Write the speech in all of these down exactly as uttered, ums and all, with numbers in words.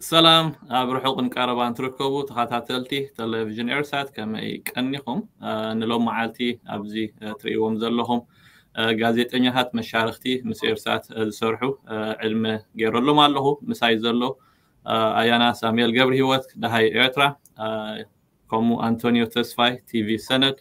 سلام بروحو نقربان تركبو تخاتاتلتي تلفزيون ارسات كما يقنيكم نلو معالتي ابزي تريوم زلهم غازيتنيات مشارختي مس ارسات زسرحو علم غيرلو الله مساي زلو ايانا ساميل قبر هيوت دهي ارترا كومو انطونيو تسفاي تي في سند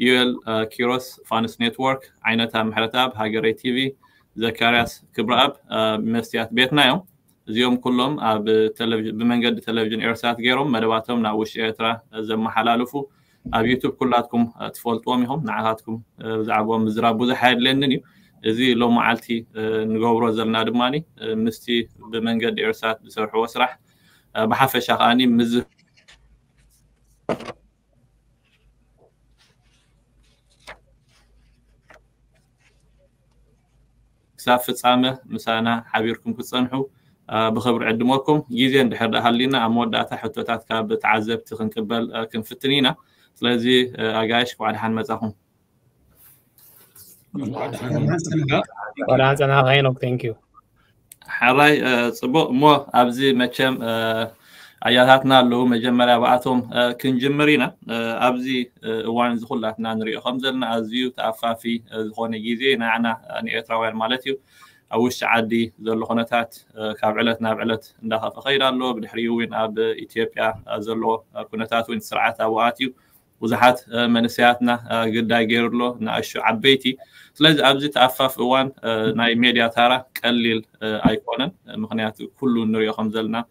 يول كيروس فانس نتورك عينتها محرتاب هاجري تي في زكرياس كبراب مستيات بيتنا يوم زيوم كلهم بمنقد تلفزيون إرسات غيرهم مدباتهم نعوش إيترا زم حلالفو أب يوتيوب كلاتكم تفولتواميهم نعهاتكم زعبوهم زرابو زحايد لنني زي لو معالتي نقوبرو زلنا دماني مستي بمنقد إرسات بسرح واسرح بحفة شاقاني مز كسافة سامة مسانا حبيركم كتصنحو بخبر عدموكم جيزي ندحر أهلينا أموداتا حتوتات كاب تعذب تخنقبل كنفتنينا سلازي أقايش وعد حان مزاهم وعد أنا غينوك تانكيو حراي صبو مو أبزي مجم عيالاتنا اللي هو مجمرة وقتهم كنجمرينا أبزي وان زخولاتنا نريق خمزلنا أزيو تأفا في زخون جيزي نعنا أني أتراوير مالتيو أوش عادي ذل خناتات كابعلت نابعلت نداها فخير الله بالحريوين أب إثيوبيا ذل خناتات وين سرعات أوقاتي وزحات منسياتنا قد غير له نعيش عبيتي سلازي أبزي تعفف وان ناي ميديا ترى قليل أيقونا مخنيات كل نريو خمزلنا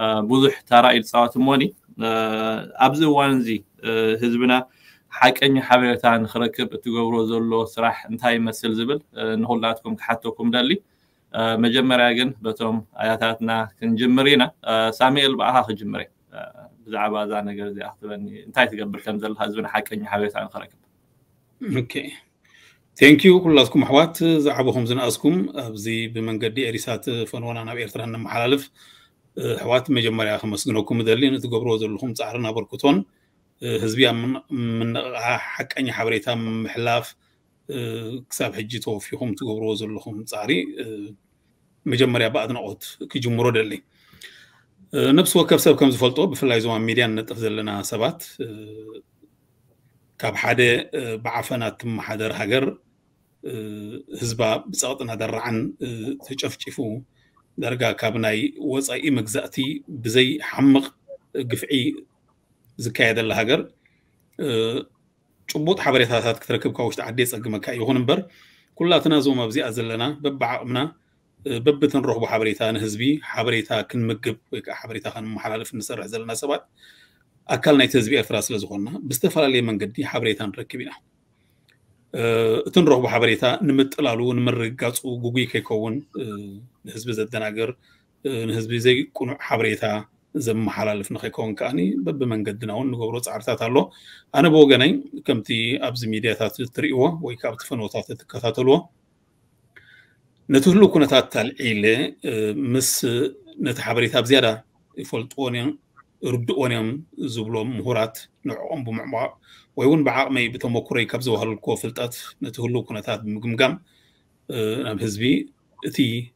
بوضح ترى إتصالات موني أبزي وانزي هزبنا حقني حبيتان نخركب تغبرو زلو سراح انتاي مسل زبل نهولاتكم كحتوكم دالي مجمريا كن بتم اياتاتنا كنجمرينا ساميل باها خجمري بزعبا ذا نغير زي اختبني انتاي تغبر كم زل حزبنا حقني حبيتان نخركب اوكي ثانك يو كلاتكم احوات زعبهم زناسكم ابزي بمنقدي اريسات فنونا ناب ايرتران محلالف احوات مجمريا خمسنكم دالي نتغبرو زلكم صحرنا بركتون هزبيا من من حق أني حبريتها محلاف كساب حجيتو فيهم تقبروز لهم صاري مجمريا بعد نقط كجمهور دللي نفس وكاب سب كم زفلتو بفلاي زمان ميديان نتفضل لنا سبات كاب حدا بعفنات محدر هجر هزبا بساطنا درعن تشف تشفو درجة كابناي وصاي مجزأتي بزي حمق قفعي زكاية الله هجر شبوط حبريت هاتات كتركب كوش تعديس أجمع كأي هونبر كلها تنازو ما بزي أزلنا ببعمنا ببتن روح بحبريتها نهزبي حبريتها كن مجب حبريتها خن محلال في النصر زلنا سبات أكلنا تهزبي أثراس لزغنا باستفلا لي من قدي حبريتها نركبنا تنروح بحبريتها نمت لالو نمر قاص وجوجي كيكون نهزب زدنا هجر نهزب زي كون حبريتها زم حلال في نخيكون كاني بب من قدنا هون نقبروت عرتات الله أنا بوجناي كمتي أبز ميدياتات الطريقة ويكابت فنوتات الكثاتلو نتهلو كنتات تعليله مس نتحبريت بزيادة فولتونيم ردونيم زبلوم مهرات نعم بمعمار ويون بعمي بتموكري كابزو هالكوفلتات نتهلو كنتات بمجمجم أنا بحزبي تي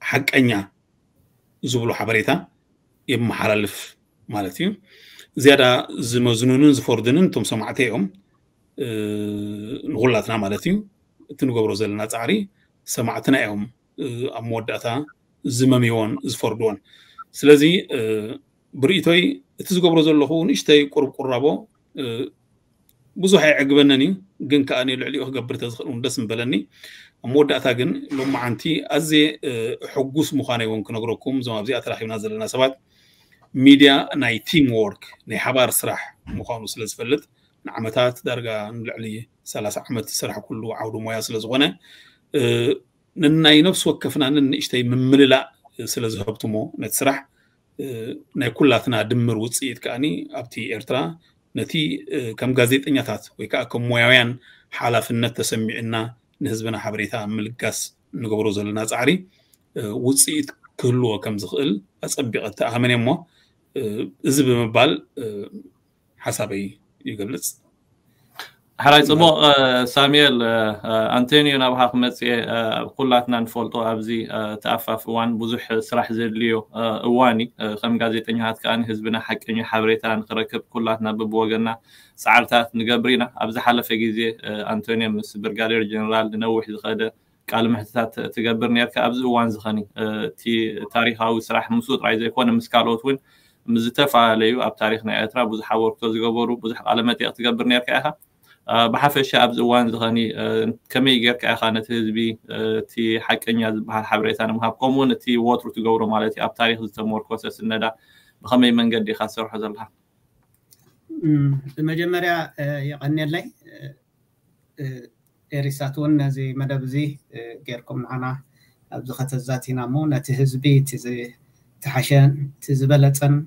حق أنيا زبلو حبريتها يم حلالف مالتي زيادة زمزنونن زفردنن تم سمعتهم أه نغلاتنا مالتي تنقبرو زلنا تعري سمعتنا يوم أه أموداتا زمميون زفردون سلازي أه بريتوي تزقبرو زلخون اشتاي قرب قرابو أه بزوحي عقبنني جن كأني لعلي أخبر تزخلون دسم بلني أموداتا جن لما عنتي أزي أه حقوس مخاني ونكن أقروكم زما بزي أتراحي ونازل لنا سبات ميديا ناي تيم وورك ناي حبار سرح مخانو سلزفلت نعمتات درجة نلعلي سلاس عمت سرح كله عودو مويا سلزغنة أه نناي نفس وكفنا نن اشتاي من مللا سلزهبتمو نتسرح أه ناي كلاتنا دمر وتسيد كأني أبتي إرترا نتي أه كم غازيت إنياتات ويكا كم موياوين حالا في النت تسمعنا نهزبنا حبريتها ملقاس نقبروز لنا زعري أه وتسيد كله كم زخل أصبقت أهمني مو إذا بمبال حسابي يقبلت حراي صبو ساميل أنتونيو نبغى خمس قلتنا نفولتو أبزي تعفف وان بزح سرح زليو واني خم جازي تنيهات كأن حزبنا حق إني حبريتان خركب قلتنا ببوجنا سعرتات نجبرينا أبزح على فجزي أنتونيو مس برجالير جنرال نوح الغداء كعلم حسات تجبرني كأبز وان زخني تي تاريخ أو سرح مسود رأي يكون مسكالوت وين مزتفعليو أب تاريخنا أترا بزح وركز جبرو بزح علامات يتجبرني كأها بحفش أبز وان زغني كمي غير كأخانة هزبي تي حكينيا بحال حبريتان مهاب كومون تي واترو تجورو مالتي أب تاريخ زتمور كوسس الندى بخمي من قد يخسر حزلها. أمم المجمرة يغني لي إرساتون زي مدبزي غيركم معنا أبز خت الزاتي نامون تهزبي تزي تحشان تزبلتن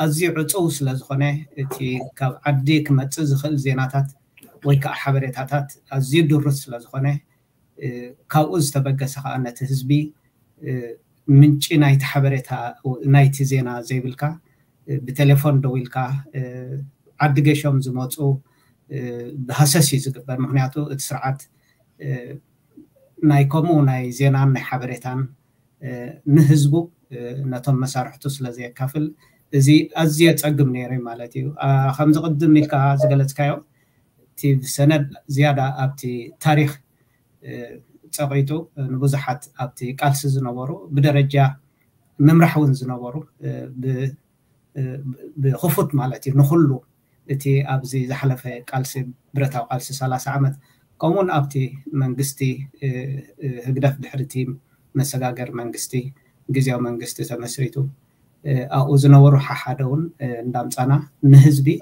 ازي عصو سلا زخنه تي كاب عدي كمص زخل زيناتات ويكا حبريتاتات ازيد درس لازخونه كاوز تبغس خانت حزبي منچ نايت حبريتا نايت زينا زيبلكا بتليفون دويلكا ادغيشوم زموصو بحساس يزغبر مخنياتو اتسرعات ناي كومو ناي زينا ناي حبريتان نحزبو ناتم مسارحتو سلازي كافل ازي ازي تصغم نيري مالتيو خمز قدم ميكا زغلتكايو تي سند زيادة أبتي تاريخ تقريتو نبزحات أبتي كالس زنوارو بدرجة ممرحون زنوارو بخفوت مالتي نخلو تي أبزي زحلفة كالس برتا وكالس سلاس عمد كمون أبتي منقستي هقدف بحرتي مساقاقر منقستي جزيو منقستي تمسريتو أو زنوارو ححادون ندامتانا نهزبي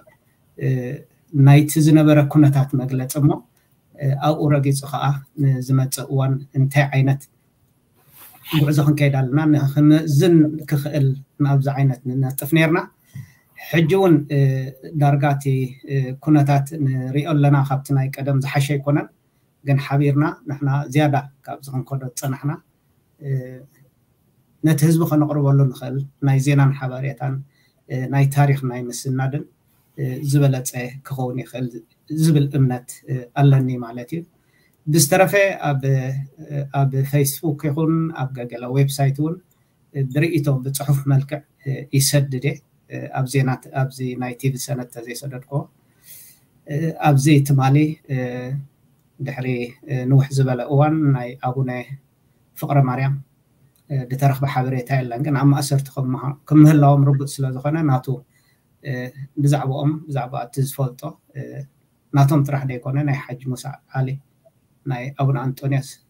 نايت زنبرة كنتات مجلت أمه أو رجيت خاء زمت وان انتهى عينت بعزهم كيد علنا خن زن كخل نبز عينتنا تفنيرنا حجون درجاتي كنتات ريال لنا خبتنا يقدم زحشي كنا جن حبيرنا نحنا زيادة كابزهم كنت صنحنا نتهزب خن قرب لون خل ناي زينان حباريتان ناي تاريخ ناي مسندن زبلت إيه كخوني خل زبل أمنت ألني معلتي بسترفه أب أب فيسبوك يكون أب جوجل ويب سايتون دريتهم بتصحف ملك يسدده أب زينات أب زي نايتيف سنة تزي صدقه أب زي تمالي دحري نوح زبل أوان ناي أبونا فقرة مريم بترخ بحبريتها لأن عم أسرتكم معها كم هلا عمر بس لازقنا ناتو بزعبهم بزعبة تزفلته ناتهم طرح ديكونا ناي حج موسى علي ناي أبونا أنطونيوس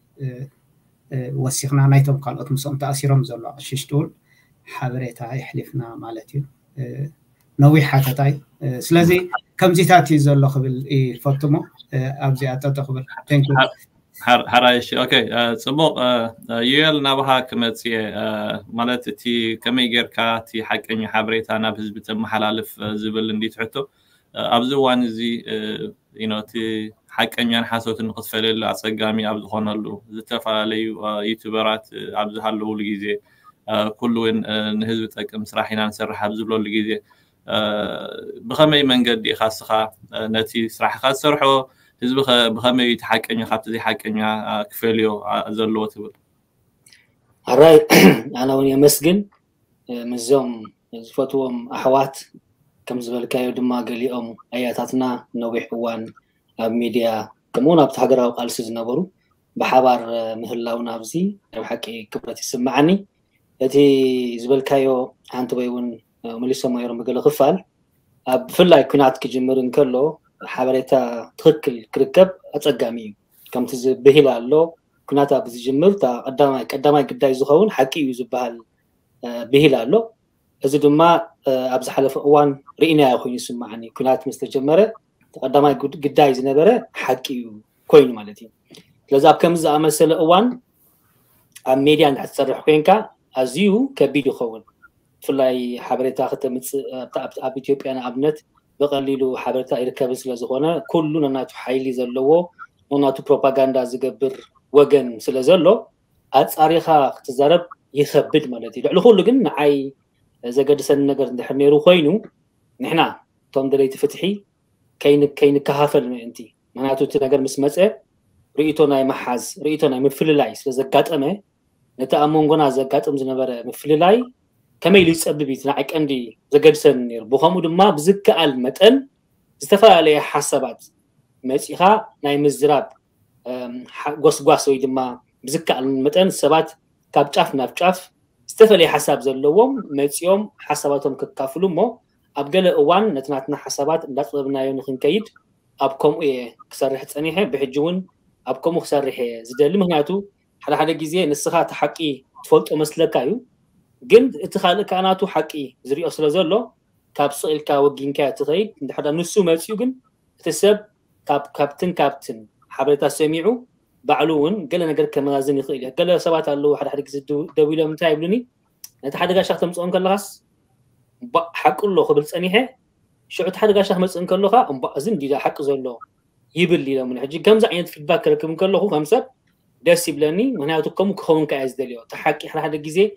وسيخنا نايتهم قالوت مسوم تأسيرهم زلو عششتون حبريتا يحلفنا مالتي نوي حاتتاي سلازي كم زيتاتي زلو خبل يفتمو أبزي أتاتو خبل تنكو هرايشي اوكي صبو يل نبها كمتي مالتي كمي غيركا تي حقني حبريتا انا بحزب تمحلالف زبل اندي تحتو ابزوان زي يو نو تي حقني حاسوت نقفلل اصقامي ابز خونلو زتفاليو يوتيوبرات ابز هالو لغيزي كلون نحزب تقم سراحينا نسرح ابز بلو لغيزي بخمي منقد خاصخه نتي سراح خسرحو حزب بخمي يتحكم خبت زي حكم يا كفيليو زلو تبل الراي انا ويا مسجن مزوم زفتوم احوات كم زبلكايو دما قاليهم اياتاتنا نويح وان اب ميديا كمون اب تحقراو قالس زنبرو بحبار مهلاون ابزي بحكي كبرت يسمعني اتي زبلكايو انت ويون مليسو ما يرم قال خفال اب فلاي كنات كجمرن كلو حبريتا تركل كركب اتقامي كم تز بهلالو كناتا بزجمر تا قداماي قداماي قداي زخون حقي يزبال بهلالو اذا دما ابز حلف اوان رينا يخون يسمعني كنات مستجمره قداماي قداي زنبره حقي كوين مالتي لذا كم زا مثل أوان عم ميديا نتصرح كينكا أزيو كبيد يخون فلاي حبرتها خت مت أب أب إثيوبيا أنا أبنت بقليلو حبرتها يركب سلزخونا كلنا ناتو حيلي زلوا وناتو propaganda زجبر وجن سلزلوا أتصاريخا تزرب يخبد مالتي لخول لجن عاي زجد سن نجر نحمي روخينو نحنا تندريت فتحي كين كين كهافل ما أنتي معناته تنجر مسمسة رئيتنا محاز رئيتنا مفللاي سلزقات أمه نتأمون قنا زقات أم زنبرة مفللاي كما يليس أبدي تناعك عندي زجد سن نير بخمود ما بزك المتن استفاد عليه حسابات مسيها ناي مزراب قص قص ويد ما بزك المتن سبات كابتشاف نابتشاف استفاد عليه حساب زلوم مسيوم حساباتهم ككافلومه أبقى أوان نتناتنا حسابات لا طلبنا ينخن كيد أبكم إيه كسر حتسنيحه بحجون أبكم وخسر رحية زد اللي مهناتو حلا حلا جزية نسخات حقي تفوت أمسلكايو جند اتخالك أناتو حقي زري أصل زلوا كابس الكا وجين كاتغيد نحنا نسوا ماتيو جن تسب كاب كابتن كابتن حبلتا سميعو بعلون قال أنا قال كمازن يخيله قال سبات اللو حلا حلا جزدو دويلة متعبلني نتحدى شخص مسؤول كلاس حق الله خبرت أنيها شو تحرق عشان مسأنك الله خا أم بأزم دي لا حق زلوا يبل لي لا من حجي كم زعيت في الباكر كم كله هو خمسة داس يبلاني معناه تكم كخون كعز دليو تحكي إحنا هذا الجزء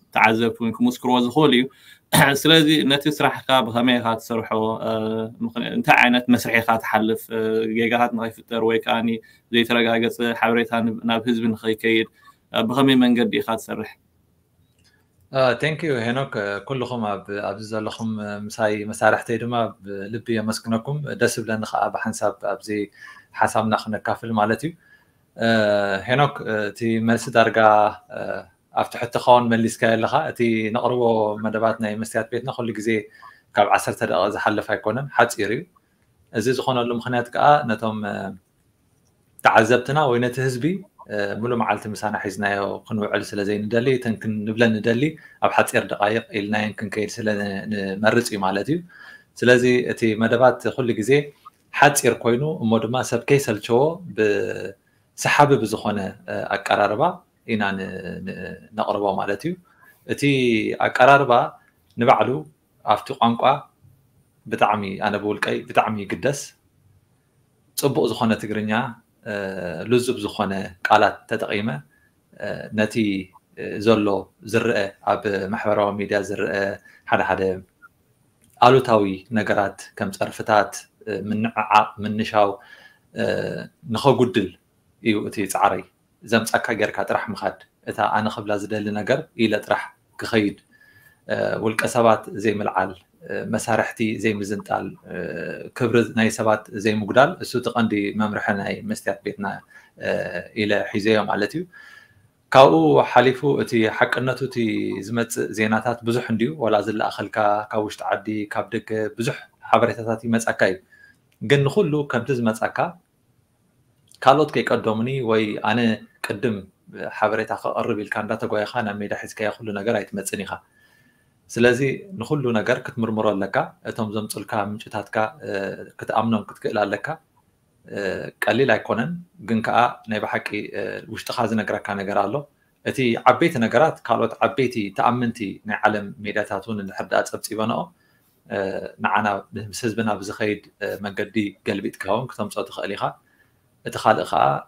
تعذبت وينكم مسكرو زخولي سلازي نتي سرحكا بخميخات سرحو انت عينت مسرحيخات تحلف جيجات نغيفتر ويكاني زي ترقاقص حبريتها ناب هزب نخيكيد بخمي من قد يخات سرح اه ثانك يو هنوك كلكم ابز لكم مساي مسارحتي دما لبي يمسكنكم داس بلن خا بحساب ابزي حسابنا خنكافل مالتي هنوك تي ملس درقا أفتح حتى خان مليسكا لها أتي نقروا مدباتنا مستيات بيتنا خلي جزء كاب عشرة دقائق زحلف هيكونا حد يريو أزيز خان اللي مخنات كأ نتهم تعذبتنا وينتهزبي ملو معلت مسانا حزنا وقنوا علسلا زين ندلي تنكن نبلا ندلي أب حد ير دقائق إلنا يمكن كيلسلا مرت إمالتي سلازي أتي مدبات خلي جزء حد يركوينو مدما سب كيسل شو بسحابة بزخانة أكرربا إنا نقربه مالتيو أتي أقربه نبعلو عفتو قنقة بتعمي أنا بقول كأي بتعمي قدس صبوا زخانة تجرينا لزب زخانة قالت تدقيمة نتي زلوا زرقة عب محورة ميديا زرقة حدا حدا قالوا تاوي نجارات كم صرفتات من عق من نشاو نخو قدل إيو أتي تعري زم تأكا جركا ترح مخاد إذا أنا قبل هذا النجار إلى ترح كخيد والكسبات زي ملعال مسارحتي زي مزنتال كبرت ناي سبات زي مقدال السوق عندي ممرحنا هاي مستيات بيتنا إلى حزية معلتيو كاو حليفو تي حق النتو تي زمت زيناتات بزح نديو ولا زل أخل كا كاوش تعدي كابدك بزح حبرتاتي متأكاي جن خلو كم تزمت أكا كالوت كي قدمني وي أنا قدم حبريت أقرب الكانداتا قوي خانا ميدا حيث كي يخلو نقر يتمتسني خا سلازي نخلو نقر كتمرمرا لكا اتم زمتلكا منشتاتكا كتأمنون كتكئلا لكا قليلا يكونن جنكا نيبا حكي وشتخاز نقرا كا نقرالو اتي عبيت نقرات كالوت عبيتي تأمنتي نعلم ميدا تاتون الحردات سبتيبانو نعنا بسزبنا بزخيد مقدي قلبي تكاون كتم صوتخ أليخا اتخال خا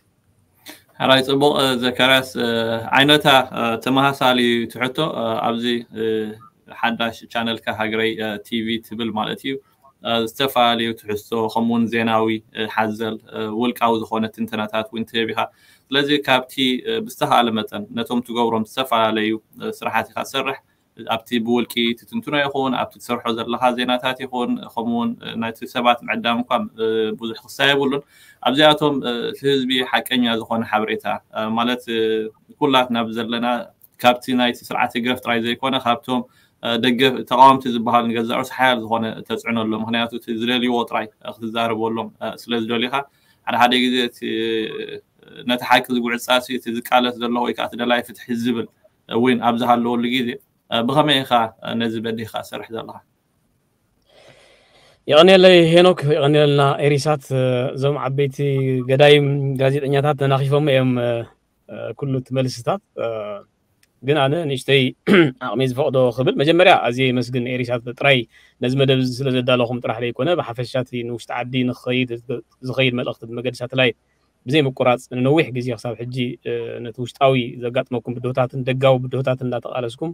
حرای تو با ذکرس عینت ها تمها سالی تحتو عبزی حداش چانل که هجری تیوی تبل مالتیو استفاده تحسو خمون زیناوی حذل ولک عوض خونت انترنتات و انتباهها لذی کابتی بستهال متن نتوم تجورم استفاده سرحتی خسرح ابتي بولكي تتنتنا يكون ابتي تسرحو زر لها زيناتات يكون خمون نايت سبات معدامكم بوزح خصايا يبولون ابزياتهم الحزبي حقنيا زخون حبريتا مالت كلاتنا بزلنا كابتي نايت سرعه غرفت راي زيكونه خابتهم دغ تقاومت زبحال نغزعو سحال زخون تزعنو لهم هنياتو تزريلي وطراي اخذزاربو لهم سلازدوليها على هذا جزيت نتحاكز غعصاسي تزقالت زلو ويكات دلاي فتح الزبل وين ابزها لو لجيزي بغمي خا نزب بدي خا سرح الله يعني اللي هناك يعني لنا إيريسات زم عبيتي قدايم جازيت أنياتات ناخيفهم يوم كل تملستات قلنا أنا نشتي عميز فقده خبل مجمرة أزي مسجن إيريسات بتري نزم دبز لزدا لهم ترح ليكونا بحفشاتي نوش تعدين خيد زغير ما الأخت بمجلسات لاي بزي مكورات نويح جزي خصاب حجي نتوش تاوي زقات ماكم بدوتات ندقاو بدوتات لا تقالسكم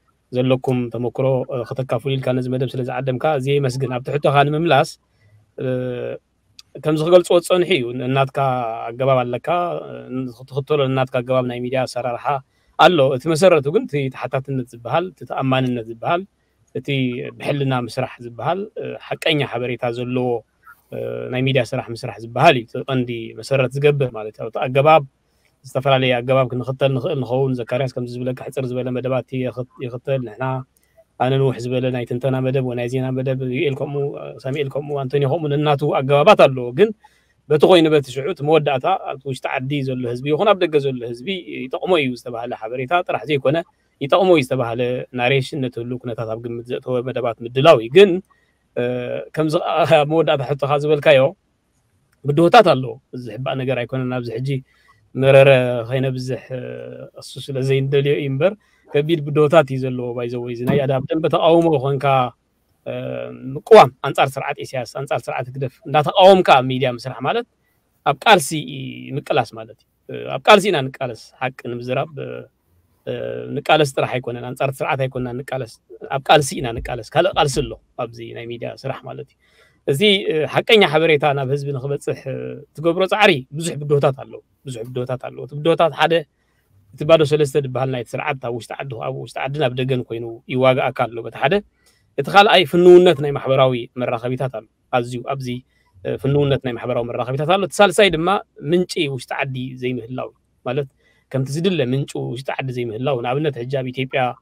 زلكم تمكرو ختكافولي كان نز مدب سلا زعدمكا زي مسجن ابتو حتو خان مملاس كم زغل صوت صنحي ناتكا اغباب علكا تخطول ناتكا اغباب ناي ميديا سرارحا الله تمسرتو كنت تحتاتن تزبحال تتامانن تزبحال تي بحلنا مسرح زبحال حقنيا حبريتا زلو ناي ميديا سرح مسرح زبحال تقندي مسرت زغبه معناتها اغباب استفرالي اغباب كنختل نخل نخون زكرياس كم زبلك حصر زبله مدبات يختل نحنا انا نوح زبله ناي تنتنا مدب وناي زينا مدب يلكم ساميلكم وانتوني هم الناتو اغبابات الله كن بتقوين بتشعوت موداتا وش تعدي زل حزبي هون ابدق زل حزبي يطقمو يستبهله حبريتا طرح زي كونه يطقمو يستبهله ناريشن نتلو كنا تاب جمد زتو مدبات مدلاوي كن كم موداتا حتى خازبلكايو بدوتات الله زحب انا غير ايكون انا بزحجي مرر خينا بزح السوسله زين دليو امبر كبير بدوتات يزلو بايزو ويزنا يادابتن بتقاومو خنكا مقوام انصار سرعه اسياس انصار سرعه تقدف انت تقاومكا ميديا مسرح مالت اب قالسي نقلاس مالت اب قالسينا نقالس حق نمزراب نقالس طرح يكون انصار سرعه يكون نقالس اب قالسينا نقالس قال قالسلو ابزي ناي ميديا سرح مالت زي حقنيا حبريتا انا بحزب نخبصح تغبرو صعري بزح بدوتات الله بزح بدوتات الله بدوتات حدا تبادو ثلاثه دبالنا يتسرعت او استعدوا او استعدنا بدغن كوينو يواغا اكالو بتحدا اتخال اي فنونت ناي محبراوي مراخبيتات الله ازيو ابزي فنونت ناي محبراوي مراخبيتات الله تسالساي دما منچي وستعدي زي مهلاو مالت كم تزيدله منچو وستعدي زي مهلاو نابنت حجاب ايثيوبيا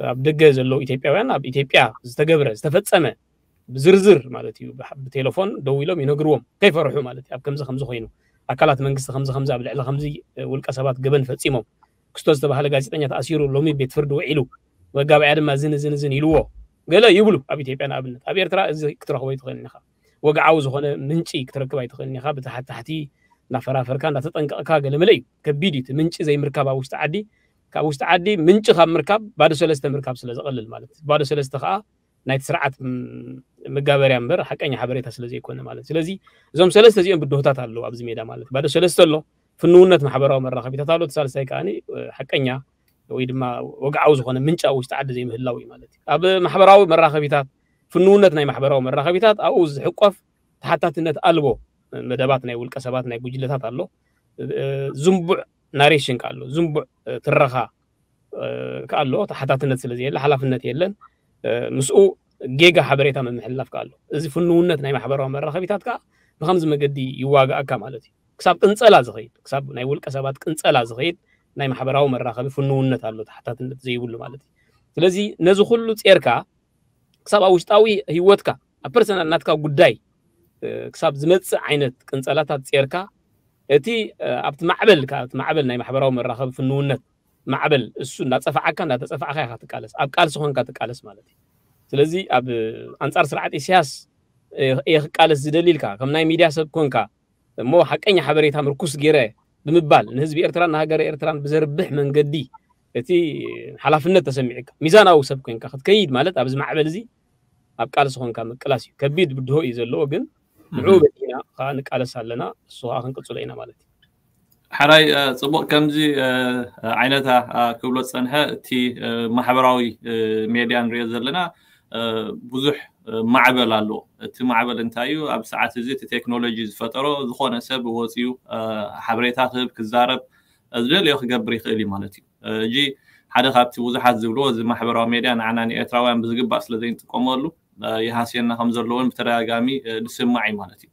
بدغه زلو ايثيوبيان اب ايثيوبيا زتغبره زتفصمه بزرزر مالتي بتليفون دويلهم ينغروهم كيف يروحوا مالتي اب خمسة خمسة خوينو اكالات منغست خمسة خمسة بلعله خمسة والقسبات جبن فصيمو كستوز تبهله غازيطنيات اسيرو لومي بيت فرد وعيلو وغابا ادما زن زن زن يلوو غلا يبلو اب ايثيوبيان ابنت اب ايرترا ازي كتره هو يتخنينا وغا عاوز هنا منشي كتركب يتخنينا بتحت تحتي نافرافر كان تطنقكا غل ملي كبيديت منشي زي مركبا وشت عدي كا وشت عدي منشي خا مركب بعد ثلاثه مركب سلازقلل مالتي بعد ثلاثه خا نايت سرعت مغابريا امبر حقني حبريتا سلازي يكون مالت سلازي زوم ثلاثه زيون بدوتات الله ابز ميدا مالت بعد ثلاثه الله فنونت محبراو مراخبيتا تالو تسالساي كاني حقنيا وي دما وقعو زخونه منچا وشت عد زي مهلاوي مالت اب محبراو مراخبيتا فنونت ناي محبراو مراخبيتا او زحقف تحتاتنت البو مدبات ناي ولقه سبات ناي غجلتات الله زنبع ناريشن قالو زنبع ترخا قالو تحتاتنت سلازي يلا حلافنت يلن مسؤ جيجا حبريتا من محلف قالو ازي فنونت ناي محبراو مراخبيتات كا بخمس مقدي يواغا اكا مالتي كساب قنصلا زخيد كساب ناي ولقه سبات قنصلا زخيد ناي محبراو مراخبي فنونت الله تحتات زي يبلو مالتي سلازي نزو خلو صيركا كساب اوشطاوي هيوتكا ابرسنال ناتكا غداي كساب زمص عينت قنصلاتات صيركا اتي ابت معبل كابت معبل ناي محبراو مراخبي فنونت معبل السنة تصفعك أنا تصفع خير كتكالس أب كالس هون كتكالس مالتي سلزي أب أنصار سرعة إسياس إيه كالس زدليل كا كم ناي ميديا سب كون كا مو حق أي حبريتها مركوس جيره بمبال نهز بإيرتران نهاجر إيرتران بزربح من جدي التي حلف النت تسمعك ميزان أو سب كون كا خد كيد مالت أب معبل زي أب كالس هون كا كلاسي كبيد بده يزلوا جن معوبة هنا خان كالس هلنا الصهاء خن كتسلينا مالتي حراي صبوق كمزي عينتها كبلة سنها تي محبراوي ميديان رياض لنا بزح معبل لالو تي معبل انتايو أب ساعات زيت تكنولوجيز فترة ذخون سب ووسيو حبريتها خب كزارب أزبل يخ جبري خيلي مالتي جي حدا خابتي بزحات زبلو زي محبراوي ميديان عناني أتراوي بزجب بس لذين تقاملو يحسين خمسة لون بترى جامي نسمعي مالتي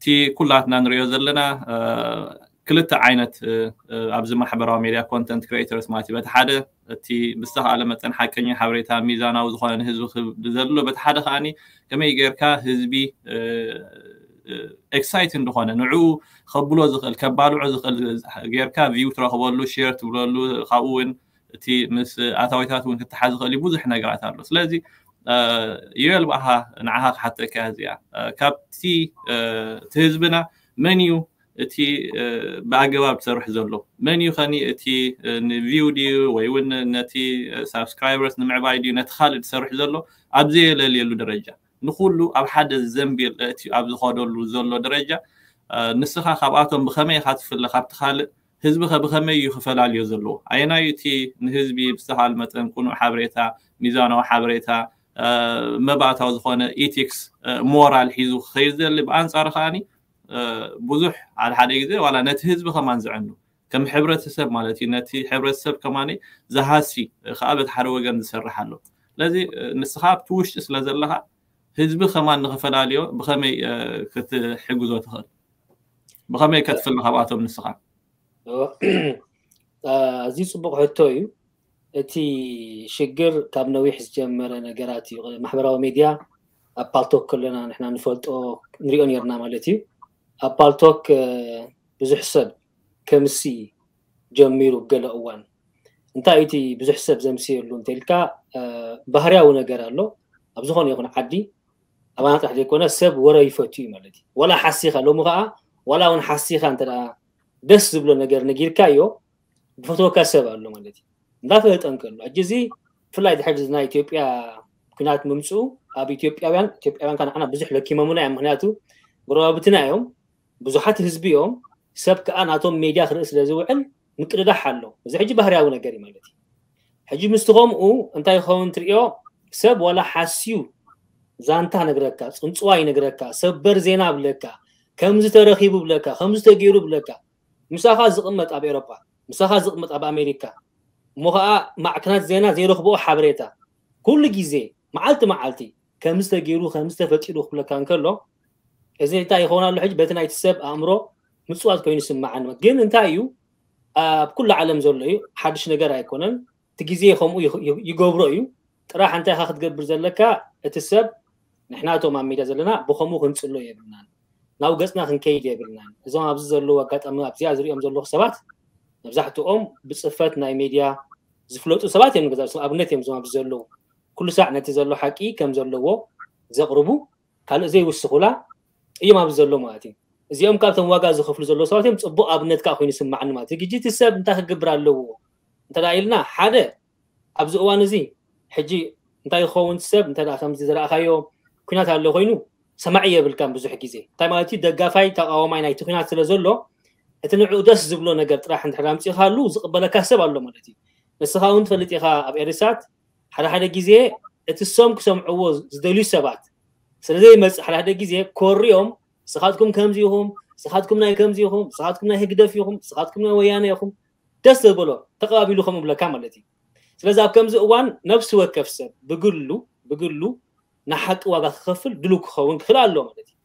تي كلاتنا رياض لنا كلتا عينت أبز محبراوي ميديا كونتنت كريترز مالتي بات حدا تي بستخدم مثلا حكيني حبريتها ميزانة وزخون هزو خبزلو بات حدا خاني كم يجير كا هزبي اكسايتين دخانة نوعو خبلو زخل كبالو عزخل جير كا فيو ترى خبلو شير تبلو خاون تي مس عتاويتات وانت تحزق اللي بوز إحنا قرأتها بس لازم يلبعها نعها حتى كهذيع كاب تي تهزبنا منيو تي بأجواب تروح زلوا منيو خني تي نفيو دي ويون نتي سبسكرايبرز نمع بايديو نتخالد تروح زلوا أبزي اللي له درجة نقوله أب حد الزنبي تي أبز خادلوا زلوا درجة نسخة خبأتهم بخمية خات في الخاب تخالد حزب خبخمية يخفل عليه زلوا عينا يتي نهزبي بسهل مثلا كونوا حبريتها ميزانة وحبريتها ما بعتها زخانة إيتكس مورال حيزو خير زل اللي بأنصار خاني بزح على حديقة ولا نتهز بخمان زعنه كم حبرة سب مالتي نتي حبرة سب كماني زهاسي خابت حروة جند سر حلو لذي نسخاب توش تسلا زلها هز بخمان نخفل عليه بخمي كت حجوزات خال بخمي كتفل نخباته من السخاب زي صبغ هتوي تي شجر كابنوي حس جمر أنا جراتي محبراوي ميديا أبالتوك كلنا نحنا نفوت أو نريون يرنا مالتي أبالتوك بزح سب كمسي جميرو قل أوان انتايتي بزح سب زمسير لون تلك بهريا ونجرالو أبزخون يكون عدي أما تحت يكون سب ورا يفتوي مالتي ولا حسيخة لو مغا ولا ون حسيخة أنت لا دس زبلو نجر نجير كايو بفتوك سب لو مالتي نافلت أنكلو أجزي فلا يتحجز نا إثيوبيا كنات ممسو أبي إثيوبيا وين إثيوبيا وين كان أنا بزح لك كيما مناعم هناتو قرابتنا يوم بزحات هزبيهم سبك أنا توم ميديا خرس لازوعل نقدر حلو زي حجي بهرياونا قري مالتي حجي مستقام أو أنت يخون تريو سب ولا حاسيو زانته نقدرك صنصواي نقدرك سبر زيناب لك كم زترخيبو لك خمس تجيرو لك مساحة زقمت أب أوروبا مساحة زقمت أب أمريكا مخا معكنات زينا زي رخبو حبريتا كل جزء معلت معلتي كم زتجيرو خمس تفتيرو لك أنكلو إذا أنت يخون على الحج بيتنا يتسب أمره مسؤول كوني سمع عنه جن أنت أيو بكل عالم زلوا حدش نجار يكونن تجزيه خم يجبروا أيو راح أنت أخذ جبر زلك تتسب نحنا توم عم يجزلنا بخمو خمس زلوا يا بلنان لو جسنا خن كيل يا بلنان إذا ما بزلوا وقت أم أبزيع زري أم زلوا خسبات نبزحتوا أم بصفتنا ميديا زفلوت وسبات يعني جزاء أبنتهم إذا ما بزلوا كل ساعة نتزلوا حكي كم زلوا زقربوا قالوا زي والسخولة إيه ما بزلوا ماتي زيهم كابتن واجا زخفلو زلوا صارتهم تبقى أبنتك أخوي نسمع عن ماتي جيت السب أنت خجبر اللو أنت رايلنا حدا أبزقوان زي حجي أنت يخون السب أنت لا خمس زرع خيو كنا تعلو خينو سمعية بالكام بزح كذي طيب ماتي دقة فاي تقاو ما ينايت كنا تعلو زلوا أتنوع دس زبلونا قلت راح عند حرامتي خالو زقبل كسب اللو مالتي بس خاون فلتي خا أبيرسات حدا حدا كذي أتسمع كسم عوز زدلوا سبات سلذي مس حدا حدا كذي كوريوم صحاتكم كم زيهم صحاتكم ناي كم زيهم صحاتكم ناي هكدف يهم صحاتكم ناي ويانا يهم تسبلو تقابلو خمو بلا كاملتي سلازا كم زوان نفس وكف سب بقولو بقولو نحق واغا خفل دلوك خون خلالو مالتي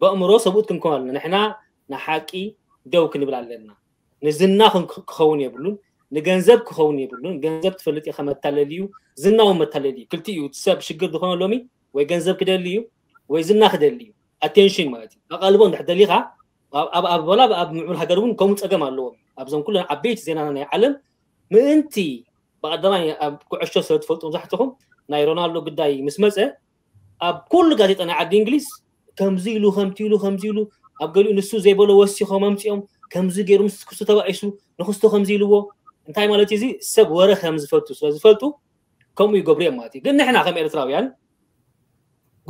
بأمرو صبوتكم كمالنا نحنا نحقي دوك نبل علينا نزناخن خون يبلون نجنزبك خون يبلون جنزب تفلت يا خمتالليو زناو متالليو كلتيو تسب شقد دخون لومي وي جنزب كدليو وي زناخ دليو أتنشين مالتي أقلبون تحت ليها أب أب ولا أب معمول هجرون كم تسجم على اللوم أبزون كلنا عبيت زين أنا يعلم ምእንቲ ባዳማይ ኣብ ኩዕሾ ሰብ ትፈልጡን ዛሕትኹም ናይ ሮናልዶ ጉዳይ ምስ መጽ ኣብ ኩሉ ጋዜጣና ዓዲ እንግሊዝ ከምዚ ኢሉ ከምቲ ኢሉ ከምዚ ኢሉ ኣብ ገሊኡ ንሱ ዘይበሎ ወሲኹም ኣምፂኦም ከምዚ ገይሩ ምስ ክሱ ተባይሱ ንኽስቶ ከምዚ ኢሉዎ እንታይ ማለት እዚ ሰብ ወረ ከምዚ ፈቱ ስለዚ ፈልጡ ከምኡ ይገብሩ ማለት ግን ንሕና ከም ኤርትራውያን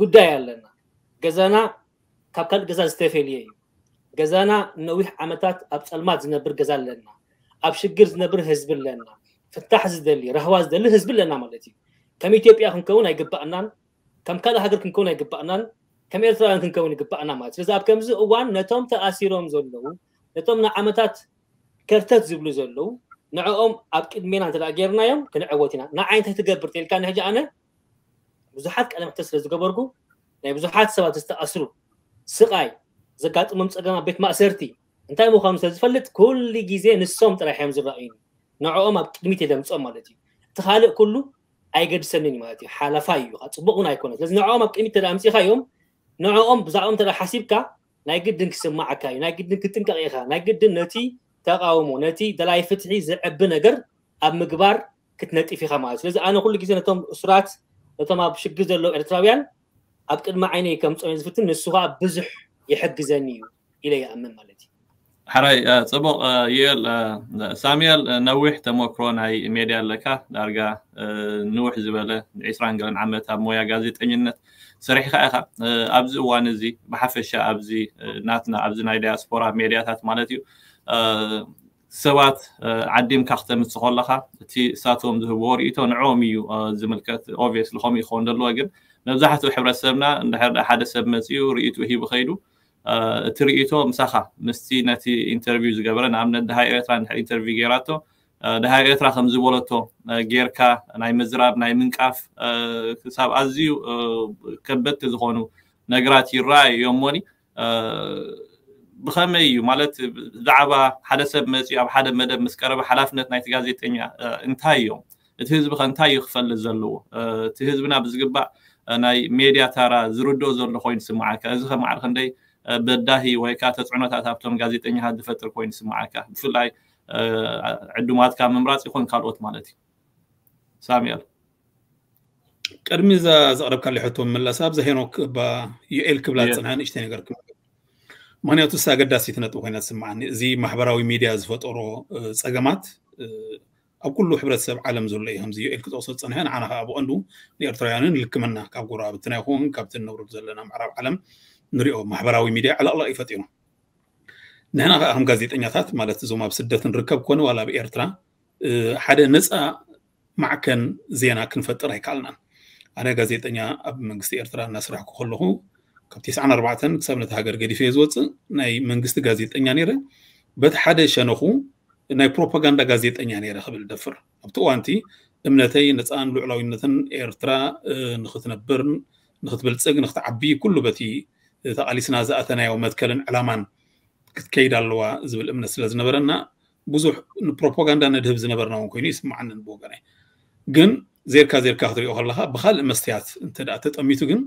ጉዳይ ኣለና ገዛና ካብ ካል ገዛ ዝተፈልየ ገዛና ነዊሕ ዓመታት ኣብ ጸልማት ዝነብር ገዛ ኣለና ኣብ ሽግር ዝነብር ህዝብ ኣለና فتح زدلي رهواز دلي حزب لنا مالتي كم ايتيوبيا كنكون يغبانا كم كذا هاجر كنكون يغبانا كم ايرترا كنكون يغبانا ما تزاب كمز اوان نتوم تاسيروم زلو نتوم نعمتات كرتت زبلو زلو نعوم اب قدمنا انت لاغيرنا يوم كنعوتنا نعين تتغبر تلك انا هجا انا بزحات قلم تسرز غبركو ناي بزحات سبات استاسرو سقاي زغاطمم صغما بيت ماسرتي انتي مو خمسه تفلت كل غيزه نسوم طراحهم زراين نعوم اب قدميت دمصو مالتي تخالق كله ايغدسنني مالتي حلفايو اصبقنا يكون لازم نعوم اب قدميت دمصيخا يوم نعوم بزعوم ترى حسيبكا ناي قدن كسمعك ناي قدن كتنقيخا ناي قدن نتي تقاومو نتي دلاي فتحي زعب نجر اب مغبار كتنطيفي خماس لازم انا كل غيزه نتم اسرات نتم اب شق زلو ارتراويان اب قدم عيني كمصو يزفتن نسوها بزح يحجزني الى يامن مالتي حراي صبق يال ساميال نوح تموكرون هاي ميديا لك دارجا نوح زبله عشرين قلن عملتها مويا جازيت أجنة صريح خا أبز وانزي بحفش أبزي ناتنا أبز نايدا سبورة ميديا هات مالتيو سوات عديم كختم تصقل لها تي ساتهم ذهور إيتون عوميو زملكات obvious الخامي خوند اللواجب نزحته حبر السمنة نحر أحد السمتيو رئيته هي بخيلو تريتو مسخه مستي نتي انترفيوز جبران عملنا دهاي اترا نحل انترفيو جيراتو دهاي اترا خمس بولتو جيركا ناي مزراب ناي منقاف حساب ازيو كبت زغونو نغرات يراي يوموني بخمي مالت دعبه حدسب مزي اب حد مدب مسكرب حلافنت ناي غازيتنيا انتايو اتهزب خنتايو خفل زلو تهزبنا بزغبا ناي ميديا ترى زردو زلو خوين سمعك ازخ معرخ اندي بداهي ويكات تسعونات هاتابتم غازيتنيا هاد فتر كوين سمعك بفلاي عدومات كان ممرات يكون كالوت مالتي ساميال قدمي ذا زقرب كان لحتوم من لاساب زهينوك با يئل كبلات صنعان اشتني غركم مانياتو سا قداسي تنطو كوين سمعني زي محبراوي ميديا زفطرو صقمات اب كل حبرت سب عالم زلي همزي يئل كتوصل صنعان انا ابو اندو نيرتريانن لكمنا كاب غراب تنايكون كابتن نورب زلنا معرب عالم نريو محبراوي ميديا على الله يفتينو نحنا هم غازيتنيات مالت زوما بسدت نركب كون ولا بإيرترا حدا نصا معكن زينا كنفطر هيكالنا انا غازيتنيا اب منغست إيرترا نسرح كله كب تسعة وأربعين كسبنت هاجر غديفي زوص ناي منغست غازيتنيا نيره بت حدا شنخو ناي بروباغاندا غازيتنيا نيره قبل دفر ابتو انتي امنتي نصان لعلاوينتن إيرترا نختنبر نختبلصق نختعبي كله بتي تقاليسنا زاتنا يوم متكلن علامان كتكيد اللوا زبل امنا سلاز نبرنا بزوح بروباغاندا ندهب زنبرنا ممكن يسمعنا بوغاني جن زيركا زيركا خطري اوخلها بخال مستيات انت دا تطميتو جن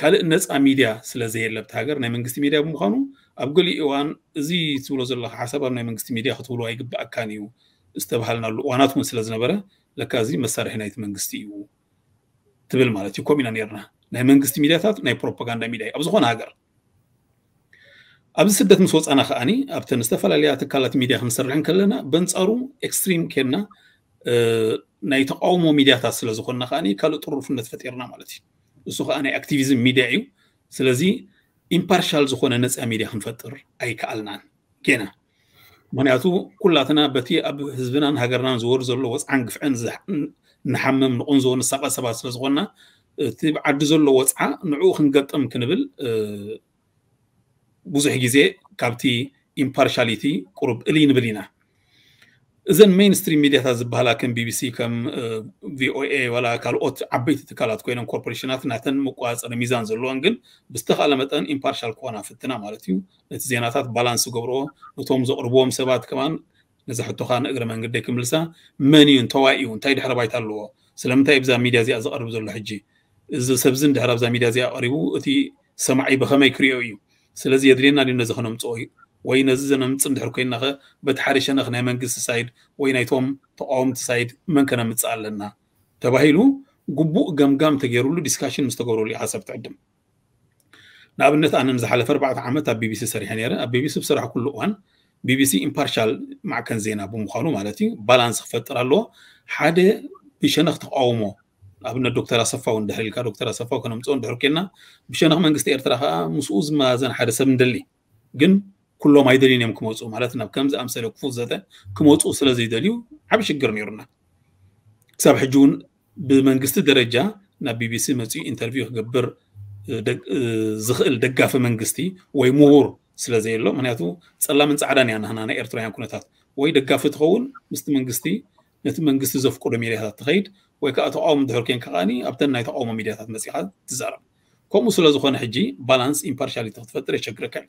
كال نصا ميديا سلازي يلبت هاجر ناي منغستي ميديا بمخانو ابغلي ايوان زي تولو زله حساب ناي منغستي ميديا خطولو ايغبا كانيو استبحالنا لواناتكم سلاز نبره لكازي مسارح نايت منغستي تبل مالتي كومينا نيرنا ناي منغستي ميدياتات ناي بروباغاندا ميديا ابز خون هاجر ابز سدت مسوص انا خاني ابت نستفلاليا تكالات ميديا خمسرحن كلنا بنصرو اكستريم كنا ناي تقاومو ميدياتات سلاز خون خاني كال طرفنت فتيرنا مالتي اسو خاني اكتيفيزم ميديايو سلازي امبارشال زخون نصا ميديا خنفطر اي كالنا كنا منياتو كلاتنا بتي اب حزبنا هاجرنا زور زلو وصعن غفن نحمم نقنزو نسقى سبع سلاز خون تبعد زلو وصعه نعو خنقطم كنبل بوزح غيزه كابتي امبارشاليتي قرب الي نبلينا اذن مينستريم ميديا تاع زبالا كم بي بي سي كم في او اي ولا كالوت عبيت تكالات كوينن كوربوريشنات ناتن مقواصر ميزان زلوان كن بستخاله متن امبارشال كونا فتنا مالتيو زيناتات بالانس غبرو نتوم زقربوم سبات كمان نزحتو خان اغر منغد كملسا منين توايون تايد حربايت الله سلامتا يبزا ميديا زي ازقرب زلو حجي اذا سبزن دحرب زا ميديا زي قريبو اتي سمعي بخماي كريويو سلازي يدرينا لنزخنم صوي وين زنم تصندح ركين نخ بتحرش نخ نيمان قص سايد وين أيتهم تقاوم تسايد من كنا متسألنا تباهيلو جبوء جم جم تجيرولو ديسكاشن مستقرولي حسب تعدم نابنت أنا مزحلة أربعة عامات أبي بي سي سريحان يرى أبي بي سي بصراحة كله أن بي بي سي إمبارشال مع كان زينا بمخانو مالتي بالانس فترة له حدا بشنخ تقاومه أبنا الدكتورة صفا وندحري كا دكتورة صفا وكنا متسون دحركنا بشنخ منقست إرتراها مسؤوز ما زين حدا سبن دلي جن كله ما يدلين يوم كموت ومالتنا بكمز أمثال وكفوز ذاته كموت وصل زي دليو عبش الجرنيرنا كسب حجون بمنقست درجة نبي بي سي متي إنترفيو خبر زخل دقة في منقستي ويمور سلزي الله منياتو سلام من سعداني أنا هنا أنا إيرترايان كونتات ويدقة في تخون مست منقستي نت منقستي زف قدمي لهذا تخيد ويكأتو عام دهركين كأني أبتن نايت عام ميديات مسيحات تزارب كم سلزي خان حجي بالانس إمبارشالي تفترة شكر كاي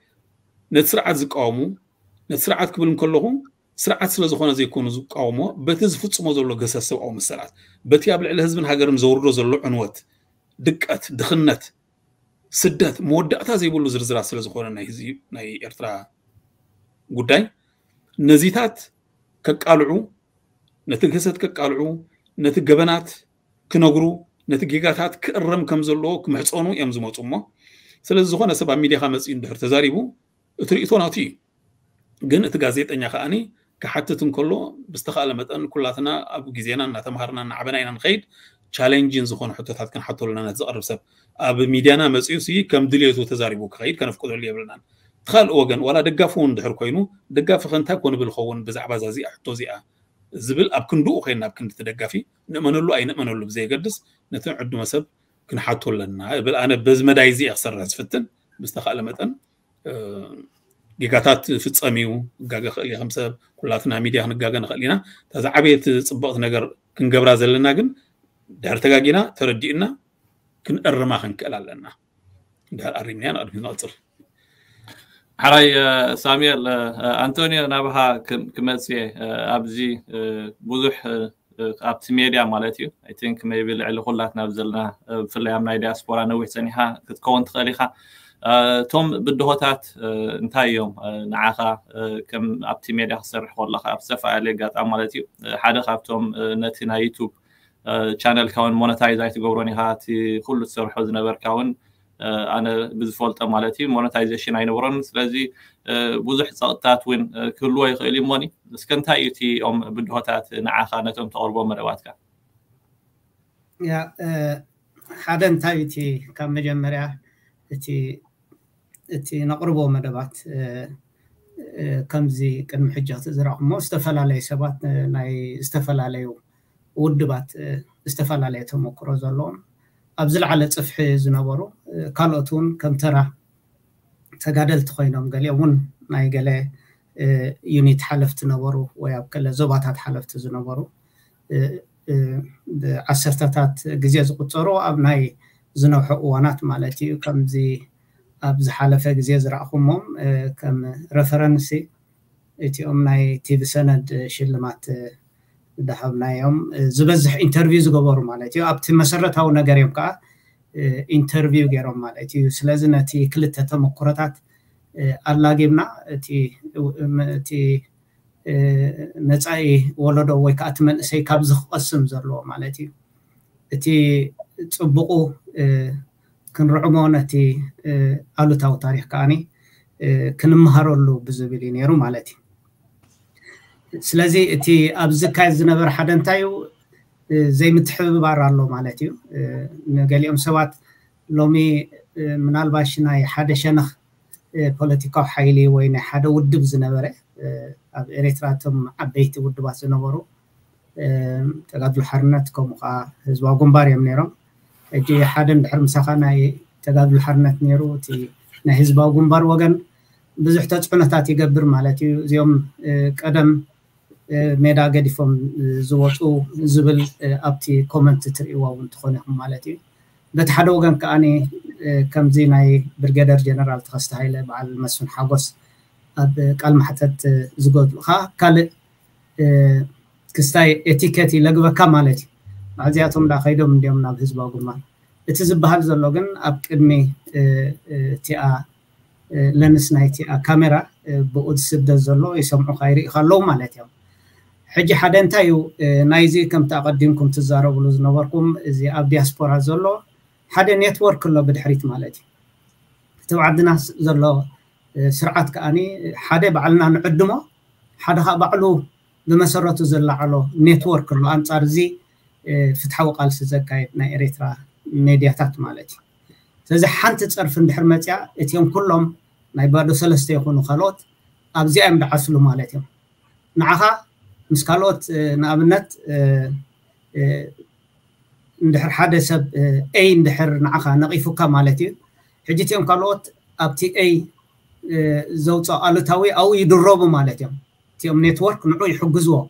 نتسرعات زقاومو نتسرعات كبل كلهم سرعات سلازخونه زيكونو زقاومو بتز فصمو زلو غسسب او مسرات بتي ابلع الحزبن هاجرم زوردو زلو عنوت دقة دخنت سدات مودعتها زي بولو زرزرات سلازخونا ناي ناي إرترا قداي نزيتات كقالعو نتجسد كقالعو نتجبنات كنجرو نتجيجاتات كرم كمزلو كمحصانو يمزمو تصمه سلازخونا سبع ميلي خمس إندهر تزاريبو تريتونا تي جن تجازيت أني خاني كحتتن كله باستخالمت أن كلاتنا أبو جزينا نتمهرنا نعبنا نخيد تشالنجين زخون حتتات كان حطوا لنا نتزقرب سب اب ميديانا مسيوسي كم دليتو تزاريبو كخيد كان فقدوا لي بلنا تخال وغن ولا دغافون دحر كوينو دغاف خنتا كون بالخون بزعبا زازي حطو زيا زبل اب كندو خينا اب كند تدغافي نمنلو اي نمنلو بزي يقدس نتعد مسب كن حطوا لنا بل انا بز مداي زي اخسر فتن مستخاله متن جيجاتات فصميو غاغا خلي خمسة كلاتنا ميديا هنغاغن خلينا تزعبيت صبقت نجر كنغبرا زلنا كن دار تجاجينا تردينا كن الرماخن كلالنا دار أريميان أريميان أصل حراي سامير أنتونيو نبها كم كمسي أبجي بوضح أبتميريا مالتيو I think maybe اللي خلاتنا بزلنا في اللي عملنا دياسبورا نوي تانيها كتكون تاريخها توم بالدهوتات انتهى يوم نعاها كم أبتميريا خسر خلاها بسفة عليقات مالتيو حدا خابتهم نتنا يوتيوب شانل كون مونتايزايت قبروني هاتي كل السرح وزنبر كون أنا بزفولت مالتي مونتايزيشن عين ورن سلازي بوزح سقطات وين كلوا يخلي موني بس كنت هايتي أم بدهوتات نعاخانتهم تقربوا مرواتك يا هذا انت هايتي كم مجمرة تي تي نقربوا مروات كم زي كم حجات زراعة ما استفلا عليه سبات ناي استفلا عليه ودبات استفال عليهم وكروزالون أبزل على تصفح زنابرو كالوتون كم ترى تجادلت خوينهم قال يومن ما يقال يونيت حلفت نبرو ويبقى زباطات حلفت زنابرو عسرتات جزيز قطرو أبناي زنو حقوانات مالتي كم زي أبز حلفة جزيز رأخمهم كم رفرنسي تي أمناي تي بسند شلمات دحبنا يوم زبزح انترفيو زقبرو مالتي أبت مسرت هاو نجار يوم كا انترفيو جرو مالتي سلازنا تي كلتة تمقرطات الله جبنا تي تي نتعي ولدو ويكات من سي كابزخ قسم زرلو مالتي تي تبقو كنرعمونا تي قالو تاو تاريخ كاني كنمهرولو بزبلي نيرو مالتي سلازي تي أبزكاي زنبر حدن تايو زي متحب باران لو مالاتيو نقال يوم سوات لومي من الباشناي حدا شنخ بوليتيكا حيلي وين حدا ودب زنبره أب إريتراتم عبيت ودبات زنبرو تقادلو حرنتكم وقا هزوا قنباري منيرو اجي حدا ندحر مساخاناي تقادلو حرنت نيرو تي نهزبا قنبار وغن بزحتاج كنتات يقبر مالتي زيوم قدم ميدا قديفهم زوطو زبل ابتي كومنت تريواون تخونهم مالتي بتحدو وغن كاني كم زيناي برجادر جنرال تخست هايله مع المسون حاغوس اب قال محتت زغوتلخا قال كستاي اتيكيتي لغبكا مالتي ازياتهم دا خيدوم ديوم ناب حزبا غما اتزبحال زلو غن اب قدمي تي ا لنس نايتي كاميرا بقود سبدا زلو يسمعو خيري خلو مالتي حجي حدا انتايو نايزي كم تقدمكم تزاربلو زنوركم زي اب دياسبورا زلو حدا نيتورك له بدحريت مالتي توعدنا زلو سرعات كاني حدا بعلنا نقدمه حدا بعلو بمسرته زلو على نيتورك له انصار زي فتحوا قال سزكايتنا اريترا ميدياتات مالتي سزي حنت تصرف اندحر متيا اتيوم كلهم ناي بادو ثلاثه يكونوا خلوت ابزي ام دعسلو مالتي معها مسكالوت نابنت ندحر حدا سب اي ندحر نعخا نقيفوكا مالتي حجيتيهم كالوت ابتي اي زوطا التاوي او يدربو مالتي تيوم نيتورك نعو يحجزوا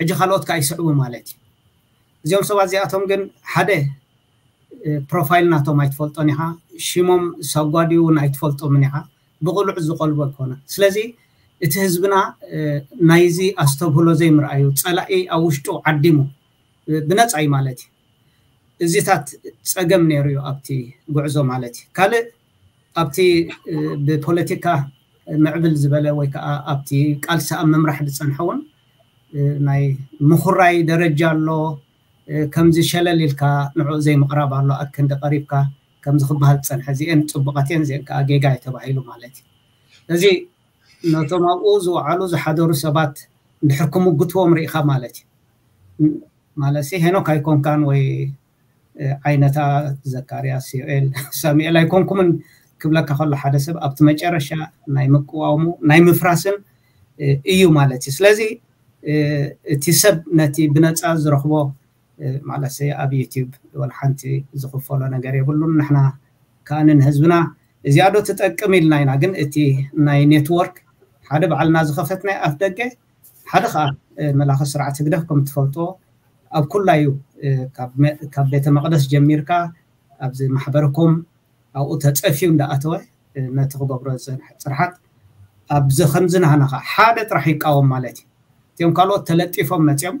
حجي خلوت كايسعبو مالتي زيوم سوا زياتهم كن حدا بروفايل ناتو ما يتفلطوني ها شيموم ساغواديو نا يتفلطو منيها بقلع زقلبو كونه سلازي ات حزبنا نايزي استوبولو زي مرأيو صلاي او وشتو عديمو بنصاي مالتي ازيتات صغم نيريو ابتي غعزو مالتي قال ابتي ببوليتيكا معبل زبله ويك ابتي قال سام ممرح دصنحون ناي مخراي درجه الله كمزي شلل الكا نوع زي مقرب الله اكن قريبك كمزي خبال صنح زي ان طبقتين زي كا جيجاي تبعيلو مالتي لذي نتماؤز وعلو زحدور سبات نحكمو قتو مريخه مالتي مالسي هنا كايكون كان وي عينتا زكريا سي ال سامي لا يكون كمن قبل كحل حدث ابت مجرشا ناي مقواومو ناي مفراسن ايو مالتي سلازي تيسب نتي بنصا زرخبو مالا سي اب يوتيوب ولا حنتي زخفولو نغير يبلون نحنا كانن حزبنا زيادو تتقميلنا هنا كن اتي ناي نيتورك حدا بعلنا زخفتنا افدقه حدا خا ملاخ سرعه تقدفكم تفلطو اب كلايو كاب بيت مقدس جميركا اب زي محبركم او تصفيو انداتو نتغبرو صرحات اب زخمزنا هنا حدا طرح يقاوم مالتي تيوم قالو تلطيفهم متيم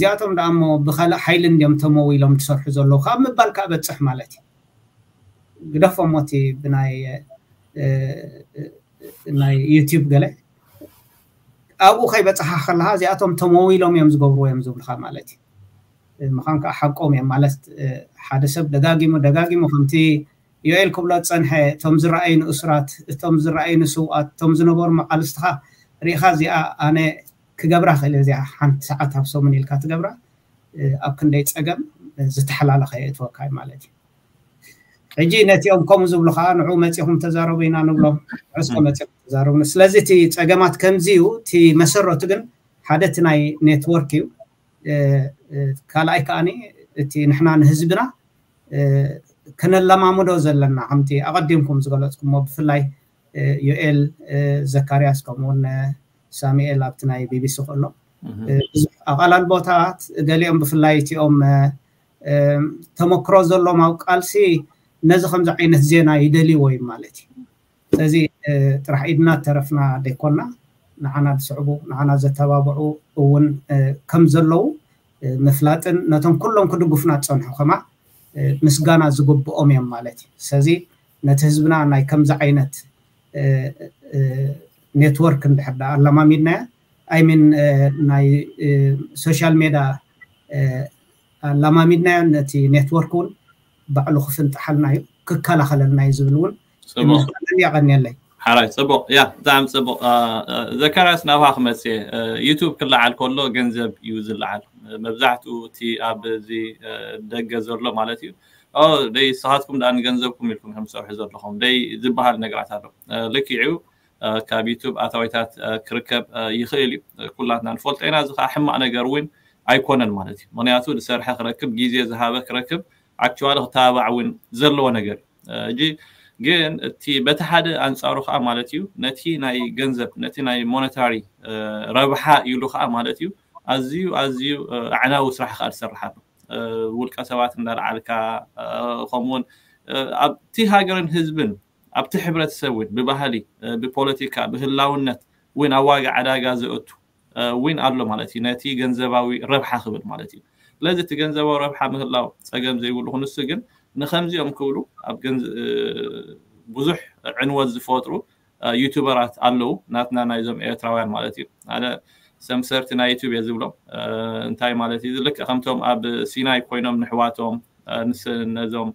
زياتهم دامو بخلا حيلن يوم تموي لهم تشرح زلو خام بالك بتصح مالتي قدفو موتي بناي ناي يوتيوب قال ابو خي بتصح خلها زياتهم تموي لهم يوم زغبرو يوم زبلخ مالتي مخانك حقوم يا مالت حادثب دغاغيمو دغاغيمو خمتي يويل كبلات صنحه توم زراين اسرات توم زراين سوءات توم زنبور مقالستها ريخا زي انا كجبرة خلي زي حن ساعات هبصو من الكات جبرة أبكن ديت أجم زتحل على خيات وكاي مالتي عجينة يوم كم زبلخان عومتهم تزاربين أنا بلهم عصمة تزاربنا سلزتي تأجمات كم زيو تي مسرة تجن حدتنا نتوركيو كلايك أني تي نحن نهزبنا كنا لما مدوزلنا عمتي أقدمكم زغلتكم ما بفلاي يقل زكرياس كمون سامي الابتناي بي بي سخلو اقلال بوتات قاليهم بفلايتي ام تمكرو زلو ماو قالسي نزي خمزه عينه زينا يدلي وي مالتي سلازي ترح ايدنا ترفنا ديكونا نحنا بسعبو نحنا زتبابعو اون كم زلو مفلاطن نتم كلهم كدغفنا تصنحو خما مسغانا زغبؤم يم مالتي سلازي نتحزبنا ناي كمزه عينه نتورك ندحدا على ما ميدنا اي من ناي سوشيال ميديا على ما ميدنا نتي نتوركون بعلو خفن تحلنا ككلا خلنا يزبلون سمع يا غني الله حراي صبو يا دعم صبو ذكرت نوها خمسة يوتيوب كله على كله جنزب يوزل على مبزعتو تي أب زي دق زرلا مالتيو أو دي صحتكم لأن جنزبكم يلكم خمسة وعشرين زر لهم دي ذبها النجرات هذا لكيعو كيوتيوب أتويتات كركب يخيلي كلنا نفولت أنا زخ أحمق أنا جروين أيقونا مالتي منياتو لسرح كركب جيزي ذهابك ركب عكشواره تابع وين زرلا ونجر جي جن التي بتحد عن صاروخ أعمالتيو نتي ناي جنزب نتي ناي مونتاري ربحاء يلوخ أعمالتيو أزيو أزيو عناو سرح خارج سرحه والكسبات من العلكة خمون أبتي هاجرن هزبن أبتي حبرة سويت ببهالي بpolitica بهاللونت وين أواجع على جازئته وين أرلو مالتي نتي جنزباوي ربحاء خبر مالتي لازم تجنزباوي ربحاء بهاللون سجن زي يقولون السجن نخمزي يوم كولو أبجنز بزح عنوز فوترو يوتيوبرات ألو ناتنا نايزم إيه تراوان مالتي على سمسرتنا يوتيوب يزولهم انتاي مالتي لك أخمتهم أب سيناي كوينهم نحواتهم نس نزوم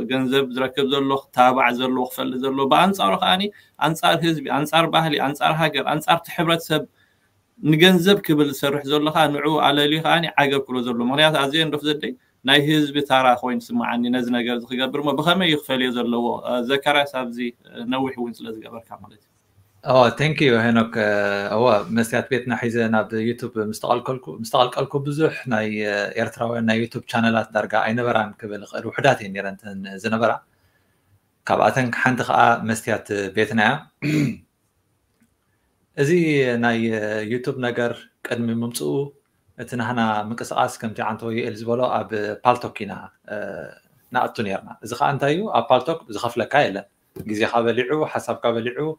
جنزب زركب زلو تابع زلو خفل زلو بانس أروح أني أنصار هزبي أنصار بهلي أنصار هاجر أنصار تحبرت سب نجنزب قبل سرح زلو خان نعو على لي خاني عجب كله زلو مريات عزين رف زلي ناي هزب ترى خوين سمع عني نزنا جرز خجبر ما بخمي يخفل يزلو ذكرى سابزي نوح وين سلاز جبر كملت. أوه thank you هناك أوه مسيات بيتنا حيزة ناب يوتيوب مستقل كلكو مستقل كلكو بزح ناي يرتروا ناي يوتيوب قنوات درجة أي نبرة قبل روح داتي نيرنتن زنبرة كابعتن حنتخ آ مسيات بيتنا زي ناي يوتيوب نجر قدم ممسو تنهنا مقصاص كم تعنتوي الزبلو اب بالتوكينا ناتونيرنا اذا خانتايو اب بالتوك زخفلا كايله غزي خابلعو حساب كابلعو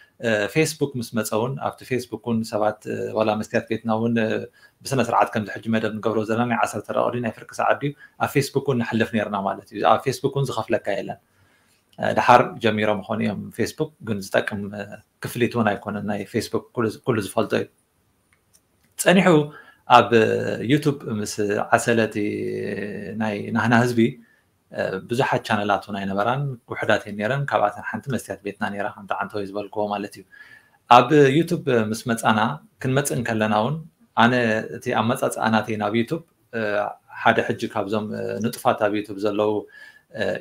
فيسبوك مس مصون ابت فيسبوك كون سبعت ولا مستيات بيتنا ون بسنه سرعات كم تحج مدن قبرو زلاني عشرة تراودين يفرق ساعدي ا فيسبوك كون نحلف نيرنا مالتي ا فيسبوك كون زخف لك ايلان دحر جميره مخونيهم فيسبوك كون زتقم كفليت ون ايكون ناي فيسبوك كل كل زفالتاي تصنيحو اب يوتيوب مس عسلتي ناي نحنا حزبي بزحات شانلات وناي نبران وحدات نيران كابعتن حنت مستيات بيتنا نيرا حنت عنتو يزبلكو مالتي اب يوتيوب مس مصانا كنمصن كلناون انا تي امصص اناتي ناب يوتيوب حدا حج كابزم نطفات اب يوتيوب زلو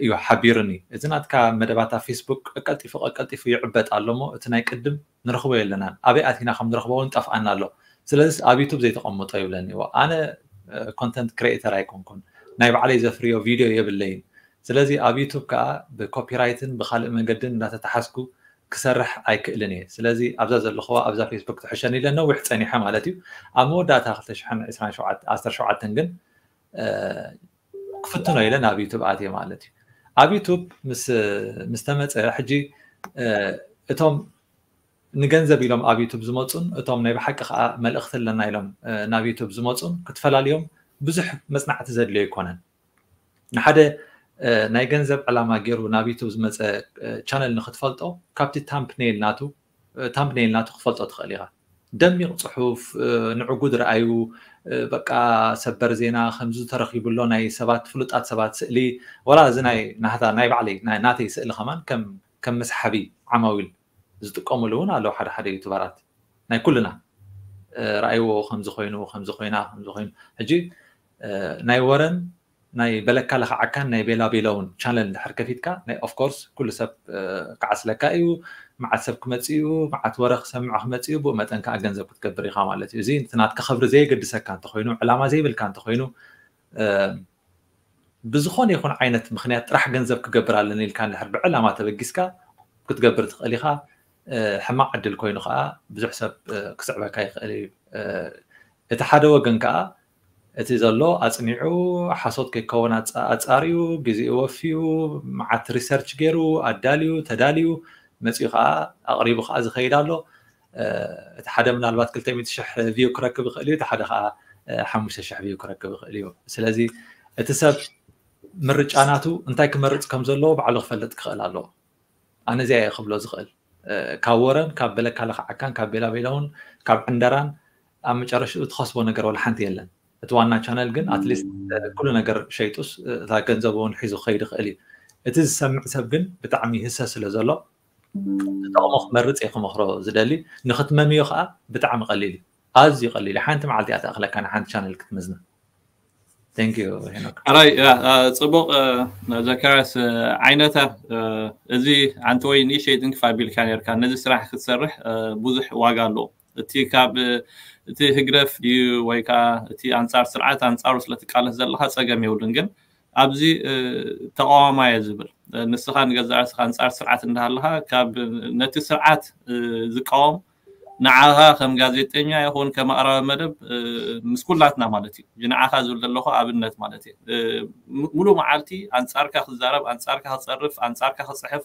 يو حبيرني اذناتكا مدباتا فيسبوك اقلطيف اقلطيف يعبط علمو اتناي قدم نرخبو يلنا ابي اتينا خم نرخبو نطفانا له سلاذ اب يوتيوب زي تقمطو يبلني وانا كونتنت كرييتر ايكون كون نايب علي زفريو فيديو يبلين سلازي اب يوتيوب كا بكوبي رايتن بخالق مقدن لا تتحسكو كسرح ايكلني سلازي ابزا زلخوا ابزا فيسبوك تحشني لنا وحصني حمالتي امو داتا خلتشحن عشرين عشرة تنجن كفتنا لنا اب يوتيوب عاتي مالتي اب يوتيوب مس مستمت حجي اتوم نجنزب لهم اب يوتيوب زموصن اتوم ناي بحق ملخت لنا يلهم ناب يوتيوب زموصن كتفلاليوم بزح مصنعت زد لي يكونن نحده ناي جنزب علامه غيرو نابيتو زمص شانل نختفلطو كابتي تامبنيل ناتو تامبنيل ناتو خفلطو تخليها دميق صحوف نعقود رايو بقى سبر زينا خمزو ترخيبلو ناي سبات فلطات سبات سلي ولا زناي نحتا ناي بعلي ناي ناتي سئل خمان كم كم مسحبي عماويل زتقوملون على حد حد يتبرات ناي كلنا رايو خمزو خوينو خمزو خوينا خمزو خوين حجي ناي ورن ناي بلك كله عكان ناي بلا بلاون شانل حركة فيتك ناي أوف كورس كل سب كعسلكايو مع سب كمتيو مع تورخ سمع خمتيو بومت أنك أجنزة بتكبري خام على تيزين تنات كخبر زي قد سكان تخوينو علامة زي بالكان تخوينو بزخون يكون عينة مخنيات رح جنزة بتكبر على نيل كان الحرب علامات بجسكا كتكبرت خليها ሕማቅ ዕድል ኮይኑ ከዓ ብዙሕ ሰብ ክስዕበካ ይኽእል እዩ እቲ ሓደ ወገን ከዓ እቲ ዘሎ ኣጽኒዑ ሓሶት ከከወና ኣጻሪዩ ግዜኡ ወፊዩ ማዓት ሪሰርች ገይሩ ኣዳልዩ ተዳልዩ መጽኡ ከዓ ኣቕሪቡ ከዓ ዝኸይድ ኣሎ እቲ ሓደ ምናልባት ክልተ ሚእቲ ሽሕ ቪው ክረክብ ይኽእል እዩ እቲ ሓደ ከዓ ሓሙሽተ ሽሕ ቪው ክረክብ ይኽእል እዩ ስለዚ እቲ ሰብ ምርጫናቱ እንታይ ክመርጽ ከም ዘለዎ ባዕሉ ክፈልጥ ክኽእል ኣሎ ኣነ እዚኣ ይኽብሎ ዝኽእል كاورن كابلا كلا خاكان كابلا بيلون كابندران أما جرش تخص بنجر ولا حنت يلا توانا channel جن أتليست كل نجر شيتوس ذا جن زبون حيزو خير خالي إتز سمع سبجن بتعمي هسه سلزلا تقام مرت إخو مخرج زدلي نخت ممي خا بتعم قليل أزي قليل حنت مع الديات أغلى كان حنت channel كت مزنا thank you هناك أراي صبغ ذكرت عينته إذا عن توي نيشي دنك فابيل كان يركان نزل سرح كتسرح بوزح واجالو تي كاب تي هجرف دي ويكا تي أنصار سرعة أنصار وصلتك على زل خاص أجمع ولنجن أبزي تقام ما يجبل نسخان جزار أنصار سرعة نهارها كاب نتي سرعة ذقام نعها خم جازيتين يا هون كما أرى مدب مسكولاتنا مالتي جناعها زول الله قابلنات مالتي ملو معالتي أنصارك خزارب أنصارك خصرف أنصارك خصحف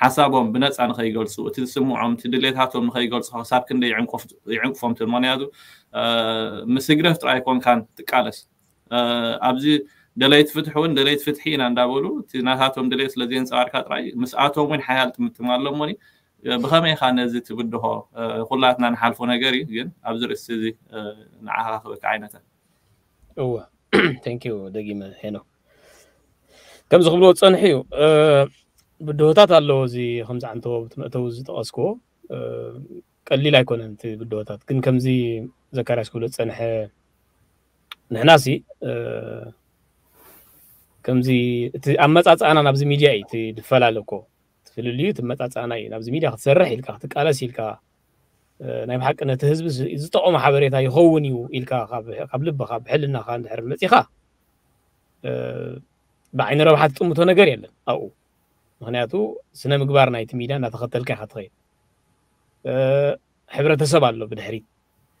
حسابهم بنصا نخيغلصو تسمعهم تدليتاتهم نخيغلصو حساب كندي يعنقف يعنقفهم تمنيادو مسغرف ترايكون كان تقالس ابزي دليت فتحون دليت فتحين اندابولو تناتهم دليت لذين صاركا تراي مساتهم وين حيالت متمالموني بخمي خانة زي تبدها خلاتنا نحالفو نجاري جن أبزر السيزي نعها خوك عينته. أوه، thank you دقيمة هنا. كم زغلوت صنحيو بده تات الله زي خمسة عن تو تو زي تأسكو قلي لا يكون أنت بده تات كن كم زي ذكر سكولت صنح نحناسي كم زي أمت أت أنا نبز ميديا تي دفلا لكو. في الليوت متعت أنا ينابز ميديا خسرح الكا تقال سيلكا نايم حق أن تهزب إذا طعم حبريتها يخونيو الكا خاب قبل بخاب حلنا خان حرم تيخا بعين ربحت تقوم تنجر يلا أو هناتو سنة مقبارنا يتميدا نتخطى الكا خطغي حبرة سبع له بدحري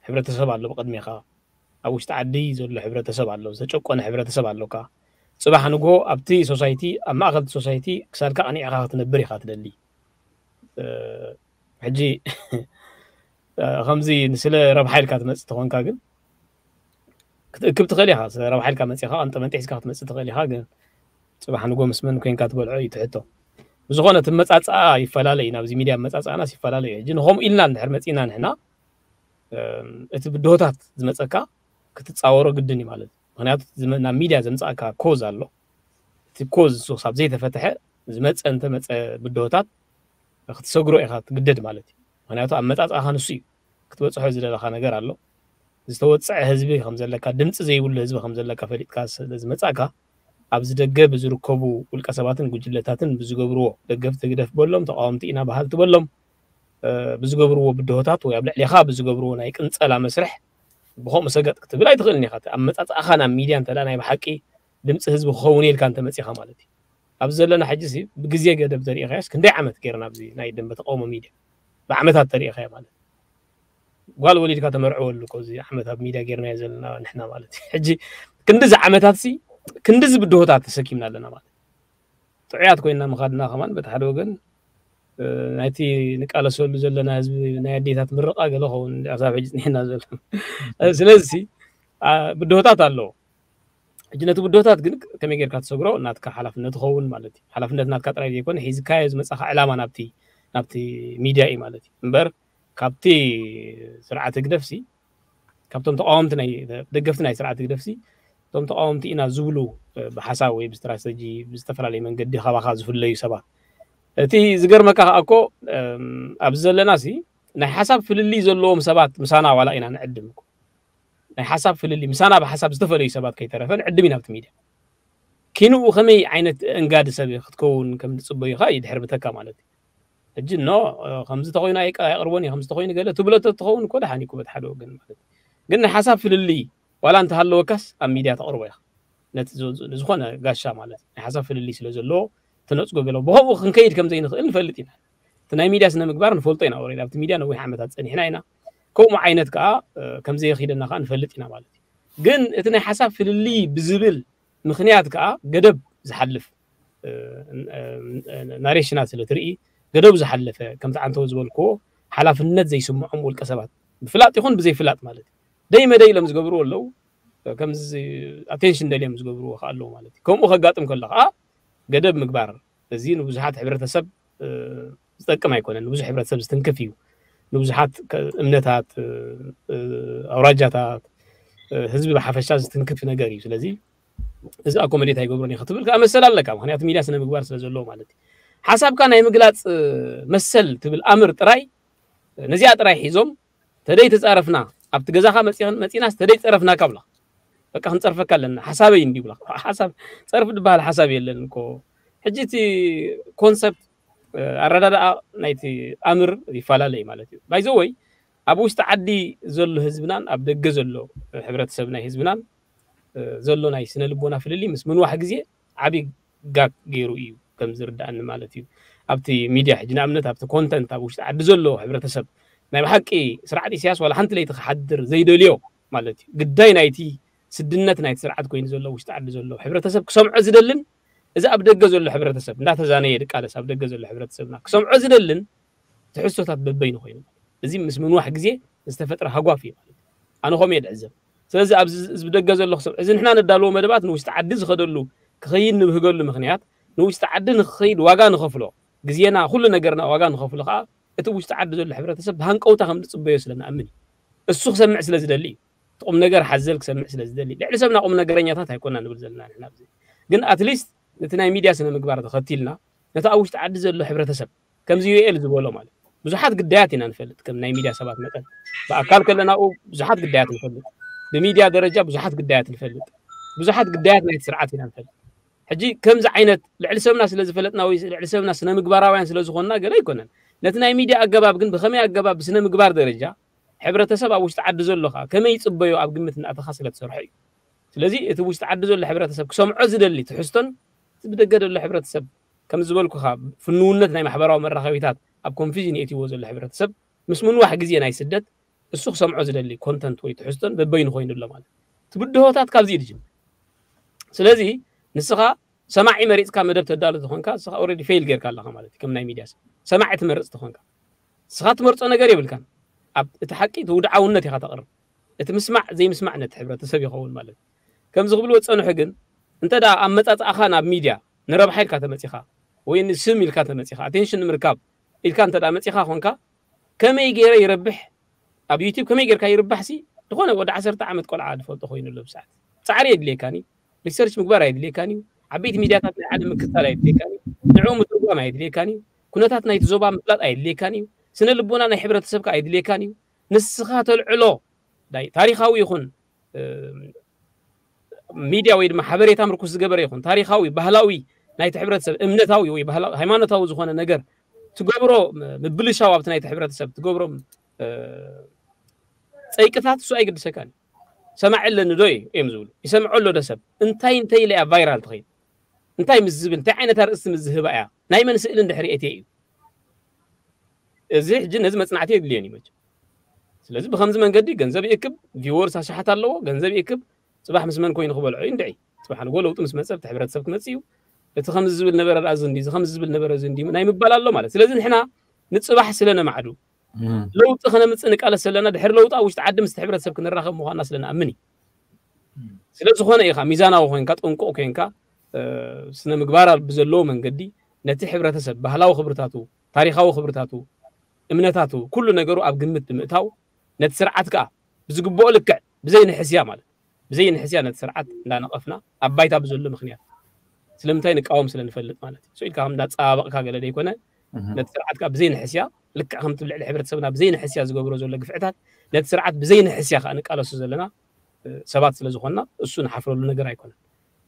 حبرة سبع له بقدمي خا أوش تعدي زول حبرة سبع له زتشوك أنا حبرة سبع له كا صباح نجو أبتي سوسايتي أما أخذ سوسايتي كسر كأني أخذت نبري خاطر اللي أه حجي خمزي نسلا ربح حيل كاتم استخوان كاجن كبت غالي خاص ربح حيل كاتم استخوان أنت ما أنت حسكاتم استغالي حاجة صباح نجو مسمن وكين كاتبوا العي تحته بزغانة تمت أتس آه يفلالي نابزي ميديا مت أتس أنا يفلالي جن هم إلنا حرمت إلنا هنا أتبدوهات زمت أكا كتتصاوروا قدني مالد هناك زمنا ميديا زمنا كا كوز على له تكوز سو سبزي تفتحه زمت أنت مت بدوتات أخذت سجرو أخذت جدد مالتي هناك أمت أت أخان سي كتبت صحيح زلا خان جر على له استوت سع هزبي خمسة لك دمت زي ولا هزب خمسة لك فريد كاس زمت أكا أبز دقة بزركبو والكسباتن جلتاتن بزجبرو دقة تقدر في بلهم تقامتي إنها بحال تبلهم بزجبرو بدوتات ويبلع لخاب بزجبرو نايك أنت على مسرح بخوم مسجد كتب لا يدخلني خاطر أما أخانا ميديا أنت لا أنا بحكي دمت هزب خوني اللي كانت مسيخة مالتي أبزل أنا حجزي بجزية قد بطريقة عشان دعمت كيرنا بزي نايد دم بتقوم ميديا بعمتها بطريقة يا مالتي قالوا لي كانت مرعول لكوزي عمتها بميديا كيرنا يزلنا نحن مالتي حجي كندز عمتها سي كندز بدوتها تسكيمنا لنا مالتي طعيات كوينا مخادنا خمان بتحروقن نأتي نقال سؤال بزلنا هزب نادي ثات مرقة قالوا خون أصحاب حجزني نازل سلسي بدوتات الله جنات بدوتات كم يقدر كاتسوغرو نات كحلف نات خون مالتي حلف نات نات كاتراي يكون هيز كايز مسخ علامة نبتي نبتي ميديا إيه مالتي مبر كابتي سرعتك نفسي كابتم تقاومتني دقفتني سرعتك نفسي تم تقاومتي إنا زولو بحساوي باستراتيجي باستفرالي من قد خلاص في اللي سبعة تي زجر مكه أكو أبزل ناسي ناي حساب في اللي زلوم سبات مسانا ولا إنا نقدمكم ناي حساب في اللي مسانا بحساب استفلي سبات كي ترى فنقدمينا بتميدة كينو خمي عينة إنقاد سبي ختكون كم تصبي خايد حربتك مالتي الجنة خمسة تقولين أيك أرواني خمسة تقولين قالت تبلت تقولين كل حانيكو بتحلو قلنا قلنا حساب في اللي ولا أنت هالوكس أم ميديا تقروي نتزوج نزخنا قاشة مالتي ناي حساب في اللي سلزلو تنقص قبله بهو خنكيد كم زين خل فلتين تناي ميديا سنة مقبرن فولتين أوري لابد ميديا نوي حمدات إن هنا هنا كوم عينة كا كم زين خيدنا خان فلتين مالتي جن تناي حساب في اللي بزبل مخنيات كا قدب زحلف ناريشنات اللي ترقي قدب زحلف كم تعن توزبل كو حلف النت زي سمعهم والكسبات فلات يخون بزي فلات مالتي دايما دايما مزقبرو لو كم زي attention دايما مزقبرو خالو مالتي كوم وخقاتم كل خا قدب مقبار زين وبزحات حبرة سب استكما يكون الوزح حبرة سب استنكفيو نوزحات امنتات اوراجاتات حزب بحفشات استنكف نغاري سلازي اذا اكوميديت هيغبرني خطبلك امثل عليك مخنيات ميديا سنه مقبار سلازلو مالتي حساب كان اي مغلاص مثل تبل امر طراي نزيا طراي حيزوم تدي تصرفنا ابت غزاخه مصيان مصيناس تدي تصرفنا كبلا بقى هنصرفك لنا حسابي اندي بلا حساب صرف دبال حساب يلن كو حجتي كونسبت ارداد نايتي امر يفالالي مالتي باي ذا واي ابو استعدي زلو حزبنان اب دغ زلو حبرت سبنا حزبنان زلو ناي سن لبونا فللي مس من واحد غزي عبي غا غيرو اي كم زردان مالتي ابتي ميديا حجنا امنت ابتي كونتنت ابو استعد زلو حبرت سب ناي بحقي سرعتي سياس ولا حنت لي تحدر زي دوليو مالتي قداي نايتي سدنت نايت سرعت كوين زلو وشتعد زلو حبرة سب كسمع زدلن إذا أبدق زلو حبرة سب لا تزاني يدك على سب دق زلو حبرة سبنا كسمع زدلن تحسوا تتبين خوينا زي مس من واحد زي استفترة هقافية أنا خم يدعزم فإذا أبز بدق زلو خسم إذا نحنا ندالو مدبات نوشتعد زخدلو خيين نبهقلو مخنيات نوشتعد نخيد واجان خفلو جزينا كلنا جرنا واجان خفلو خا توشتعد زلو حبرة سب هنقوت خمد صبيس لنا أمني السوق سمع سلزدلي قوم نجر حزلك سمع سلازدلي لعل سبنا قوم نجرنياتها هيكوننا نقول زلنا نحن بزي جن أتليست نتناي ميديا سنة مقبار تختيلنا نتأوش تعد زلوا حبرة سب كم زي إل زبولو ماله بزحات قدياتنا نفلت كم ناي ميديا سبات مثلا فأكال كلنا أو بزحات قديات نفلت بميديا درجة بزحات قديات نفلت بزحات قديات نايت سرعتنا نفلت حجي كم زعينت لعل سبنا سلازفلتنا ويس لعل سبنا سنة مقبارا وين سلازخونا قال يكونن نتناي ميديا أجباب جن بخمية أجباب سنة مقبار درجة حبرة سبعة وش تعد زلها كم يتصبيو أو قمة إن أتخاصلة سرحي، لذي أنت وش تعد زل حبرة سبعة كسم عزل اللي تحسن تبدأ جد اللي حبرة سبعة كم زبالك خاب فنونتنا محبرة ومرة خويتات أبكون فيجني أنت وزل حبرة سبعة مسمون واحد جزية ناي سدد السوق سم عزل اللي كونتنت ويتحسن بتبين خوين الله ماله تبدأ هو تات كابزير جم، لذي نسخة سماعي مريض كم مدرب تدال تخونك نسخة أوريدي فيل غير كله مالتي كم ناي ميدياس سماعت مريض تخونك سخات مريض أنا قريب الكلام أب تحكي تودعون نتي خاطر تمسمع زي مسمعنا تحبر تسبي قول مالك كم زغبلو تصنو حقن انت دا امطاط اخانا بميديا نربح حيلك تمتيخا وين سم يلك تمتيخا اتنشن مركاب يلك انت دا متيخا خونكا كمي غير يربح اب يوتيوب كمي غير كيربح سي تكون ود عشرة عامت قول عاد فوت خوين له بساعه صعري يدلي كاني ريسيرش مقبره يدلي كاني عبيت ميديا تاع العالم كثار يدلي كاني دعوم تروما يدلي كاني كنتات نايت زوبا مطلط يدلي كاني سن لبونا ناي حبرة سبك ايدلي كانيو نسخات العلو داي تاريخاوي يخون ميديا ويد محبريت امركوس زغبر يخون تاريخاوي بهلاوي ناي حبرة سب امنتاوي وي بهلا هيمانتاوي زخونه نجر تغبرو مبلشاو ابت ناي حبرة سب تغبرو صيقطات سو اي قدسكان سمع لنا دوي ام زول يسمعوا له دسب انتاي انتاي لا فايرال تخيل انتاي مزبل انتاي عينه راس مزهبا يا ناي من سئل اندحريتي زي حجن هز مصنعتي يدليني مج سلاذ بخمس منقدي غنزب يكب فيورس شحات الله غنزب يكب صباح مسمن كوين خبلعو اندعي صباح نقول لو تمس مسب تحبرت سبك نسيو ات خمس زبل نبر الازندي خمس زبل نبر ازندي ناي مبال الله معناته سلاذ نحنا نصباح سلنا معدو لو تخنا مصنق على سلنا دحر لو طاوش تعدم استحبرت سبك نراخم وخنا سلنا امني سلاذ خونا اي خا ميزاناو خوين كطنقو كينكا سن مغبار بزلو منقدي نتي حبرت سب بهلاو خبرتاتو تاريخاو خبرتاتو امناتاتو كل نجرو اب قمت بمئتاو نت سرعتك بزغبو لكع بزين حسيا مال بزين حسيا نت سرعت لا نقفنا ابايتا بزول مخنيات سلمتاي نقاوم سلنفلط مالتي سويلكا هم دا صابقكا غلدي كونه نت سرعتك بزين حسيا لك هم تبلع حبرت سبنا بزين حسيا زقبرو زول قفعتها نت سرعت بزين حسيا خا أنك على سوزلنا سبات سلا زخنا السون حفروا لنا جرا يكون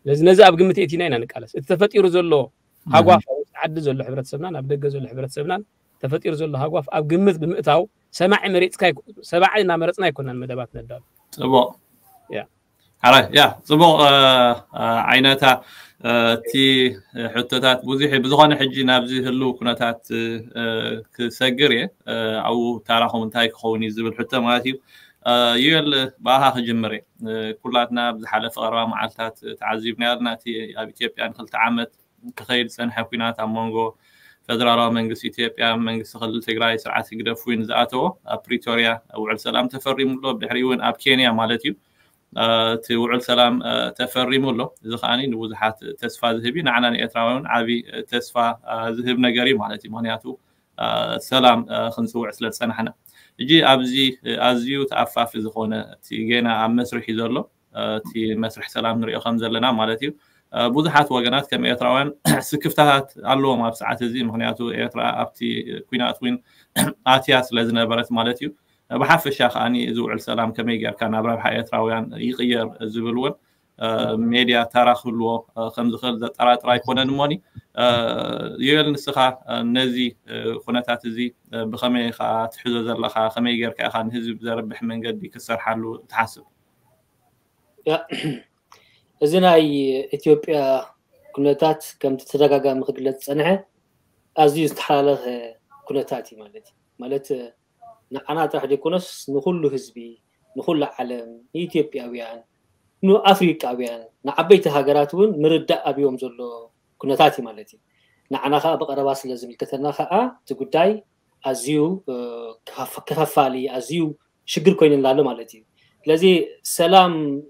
لازم نزع بقمة إتنين أنك على التفت يرزول له هقاف عد زول حبرت سبنا نبدأ زول حبرت سبنا تفت يرزول له هقاف أبقمة بمقتاو سمع مريت كاي سبع لنا مرتنا يكون المدبات ندال سبعة يا على يا سبعة عيناتها تي حتتات بزيح بزغان حجينا بزيح اللو كنتات كسجرية أو تعرفهم تايك خوني زبل حتى ماتيو يل باها خجمري كلاتنا بزحلف قرا معلتات تعزيبنا ناتي إثيوبيا نخلت عمت كخيل سن حكينات أمونجو فدرارا منجس إثيوبيا منجس خل تجراي سرعة جرف وين زعتو بريتوريا وعلى سلام تفريم له بحريون أب كينيا مالتيو توعل سلام تفريم له إذا خاني نوزحات تسفى ذهبي نعنى إتراون عبي تسفى ذهبنا قريب على تيمانياتو سلام خنسوع سلسلة سنة حنا يجي أبزي أزيو تعفف إذا خونه تيجينا عم مسرح يزرله تي مسرح سلام نريو خمسة لنا مالتيو بوزحات وجنات كم إتراون سكفتها علوم على ساعات زي مهنياتو إترا أبتي كوينات وين آتياس لازنا برت مالتيو بحف الشيخ أني زوع السلام كما يقر كان أبرا بحياة راويان يغير زبلون ميديا تراخلو خمز خلزة ترات راي كونان موني يغير نسخة نزي خوناتات زي بخمي خا تحزو زرلخا خما يقر كأخان هزب زربح من قد يكسر حالو تحسب زينا اي إثيوبيا كوناتات كم تترقاقا مخدلت صنعة أزيز تحالغ كوناتاتي مالتي مالت أنا تحدي كونس نخلو حزبي نخلو عالم إثيوبيا ويان نو أفريقيا ويان نعبيت هاجراتون مردة أبيوم زلوا كنتاتي مالتي نعنا خا بقرباس لازم الكثرنا خا تقداي أزيو كف كفالي أزيو شجر كوين العالم مالتي لذي سلام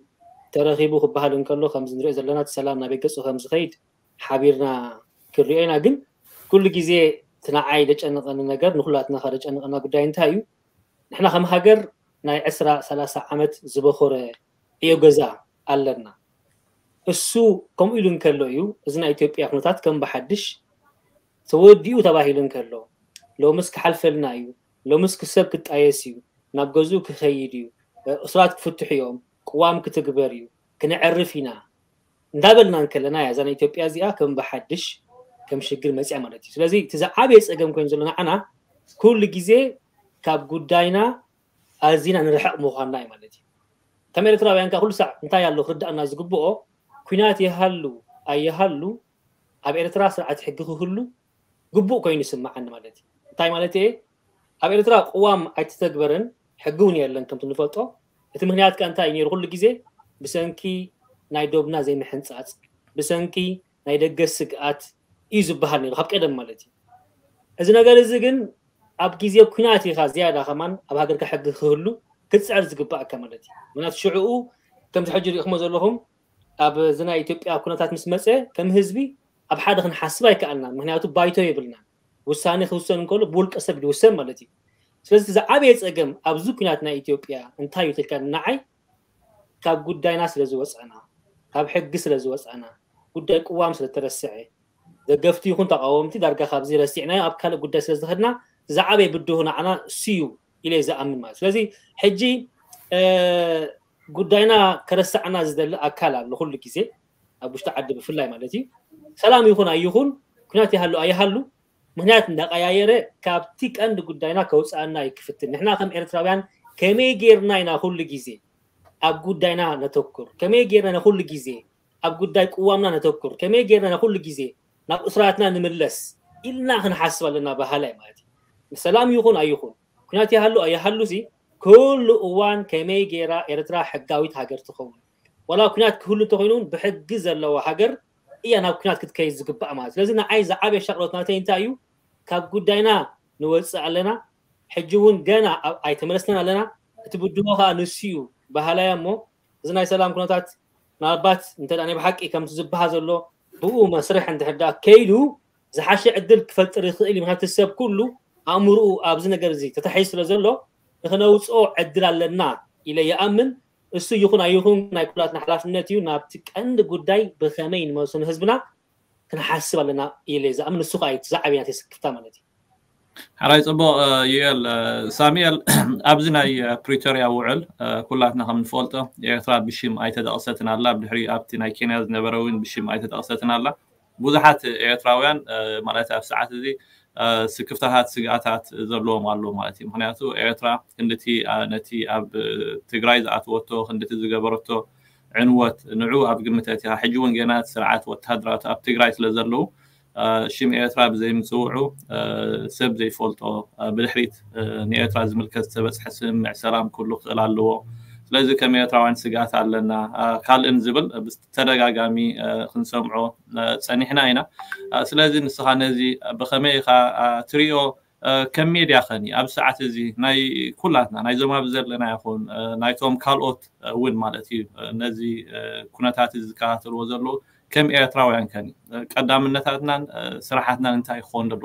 ترغيبو خبهالون كله خمس نروي زلنات سلام نبيكس وخمس خيد حبيرنا كرينا جن كل جزء تناعيدج أن أن النجار نخلاتنا خارج أن أنا قداين تايو نحنا خم هاجر ناي أسرع ثلاثة عامات زبخور إيو جزاء علنا السو كم يلون كلو إذن إثيوبيا خنطات كم بحدش توديو تباهي لون كلو لو مسك حلف النايو لو مسك سبك تأيسيو نبجزو كخيريو أسرات كفتح يوم قوام كتكبريو كنعرفينا ندبلنا نكلنا إذن إثيوبيا زيها كم بحدش كم شكل مسيح مالتي سلازي تزعبي اسقم كون زلنا أنا كل جزء كاب قداينا أزينا نرحق مخاننا مالتي تمر ترى وين كل ساعة نتايا اللو خد أنا زقبوا كوناتي هلو أي هلو أبي ترى سرعة حقه هلو قبوا كوين يسمع عن مالتي تاي مالتي أبي ترى قوام أتتكبرن حقوني اللي أنتم تنفطوا تمهنيات كان تاي يروح كل جزء بسنكي نايدوبنا زي محن ساعات بسنكي نايدقس سقات إيزو بحالني رحب قدم مالتي. إذا نقال الزجن أبجيزي كناتي خازيادة خمان أبهاجر كحق خلو كتسعر زقباء كمالتي. من الشعوب كم تحجر يخمز لهم أب زنا إثيوبيا كناتات مسمسة كم هزبي أب حدا خن حسبه كأننا مهنياتو بايتو يبلنا وساني خوسان كله بولك أسبد وسام مالتي. فلذا إذا عبيت أجمع أبزو كناتنا إثيوبيا انتهيو تلك النعي كاب جود دايناس لزوس أنا كاب حق جس لزوس أنا جود قوام سلترسعي دقفتي كنت قاومتي دارك خابزي رسيعنا أبكال قداس سلسلنا زعبي بده هنا أنا سيو إلى زعم ما سلزي حجي ااا قداينا كرسعنا زدل أكلام لكل كيسة أبوش تعدي بفلاي مالتي سلام يخون أيخون كناتي هلو أي هلو مهنات ندق أييره كابتيك أند قداينا كوس أنا يكفتن نحنا كم إرتبان كمية غيرنا نأكل كيسة أب قداينا نتذكر كمية غيرنا نأكل كيسة أب قداي قوامنا نتذكر كمية غيرنا نأكل كيسة ناب أسراتنا نملس إلنا هنحسب لنا بهالي مادي السلام يخون أيخون كناتي هلو أي هلو زي كل أوان كمي جيرا إرترا حقاويت هاجر تخون ولا كنات كل تخونون بحق زل لو هاجر إيه أنا كنات كت كيز جبا مادي لازم عايز عبي شغلتنا تين تايو كاب قدينا نوصل علينا حجون جنا أي تملسنا لنا تبدوها نسيو بهالي مو زين السلام كناتات نابات أنت أنا بحق كم تزب هذا اللو بقو مسرح عند حدا كيلو زحاش عدل كفتر يخلي من هالتساب كله أمره أبزنا جرزي تتحيس لزلو نحنا وصو عدل على النار إلى يأمن السو يكون أيهم ناكلات نحلاف النتيو نابتك عند قداي بخمين ما صن حزبنا كنحسب لنا إلى إذا أمن السوق عيت زعبينا تسكت تمانتي حرايز أبو يال ساميال أبزنا بريتوريا وعل كلاتنا هم نفولته يعترف بشيم أي تداستنا الله بحري أبتنا كيناز نبروين بشيم أي تداستنا الله بوزحات يعترفون مالتها في ساعات ذي سكفتهات سقعتات زلوا مالو مالتهم هناتو يعترف هندتي نتي أب تجرايز عتوتو هندتي زجبرتو عنوة نوع أب قمتها حجون جنات سرعات وتهدرات أب تجرايز لزلوا شيم إيرتراب زي مسوعو سب زي فولتو بالحريت نيرتراب زملكت بس حسم مع سلام كله خلال لو لازم كم إيرتراب عن سجات على لنا كال إنزبل بس ترجع قامي خنسمعو سني إحنا هنا لازم الصحانة زي بخميخة تريو كمية ياخني أب ساعة زي ناي كلاتنا ناي زما بزر لنا يخون ناي توم كالوت وين مالتي نزي كناتات الزكاة الوزر له كم إيرتراب عن كني قدام النتاتنا سرحتنا نتاي خون دلو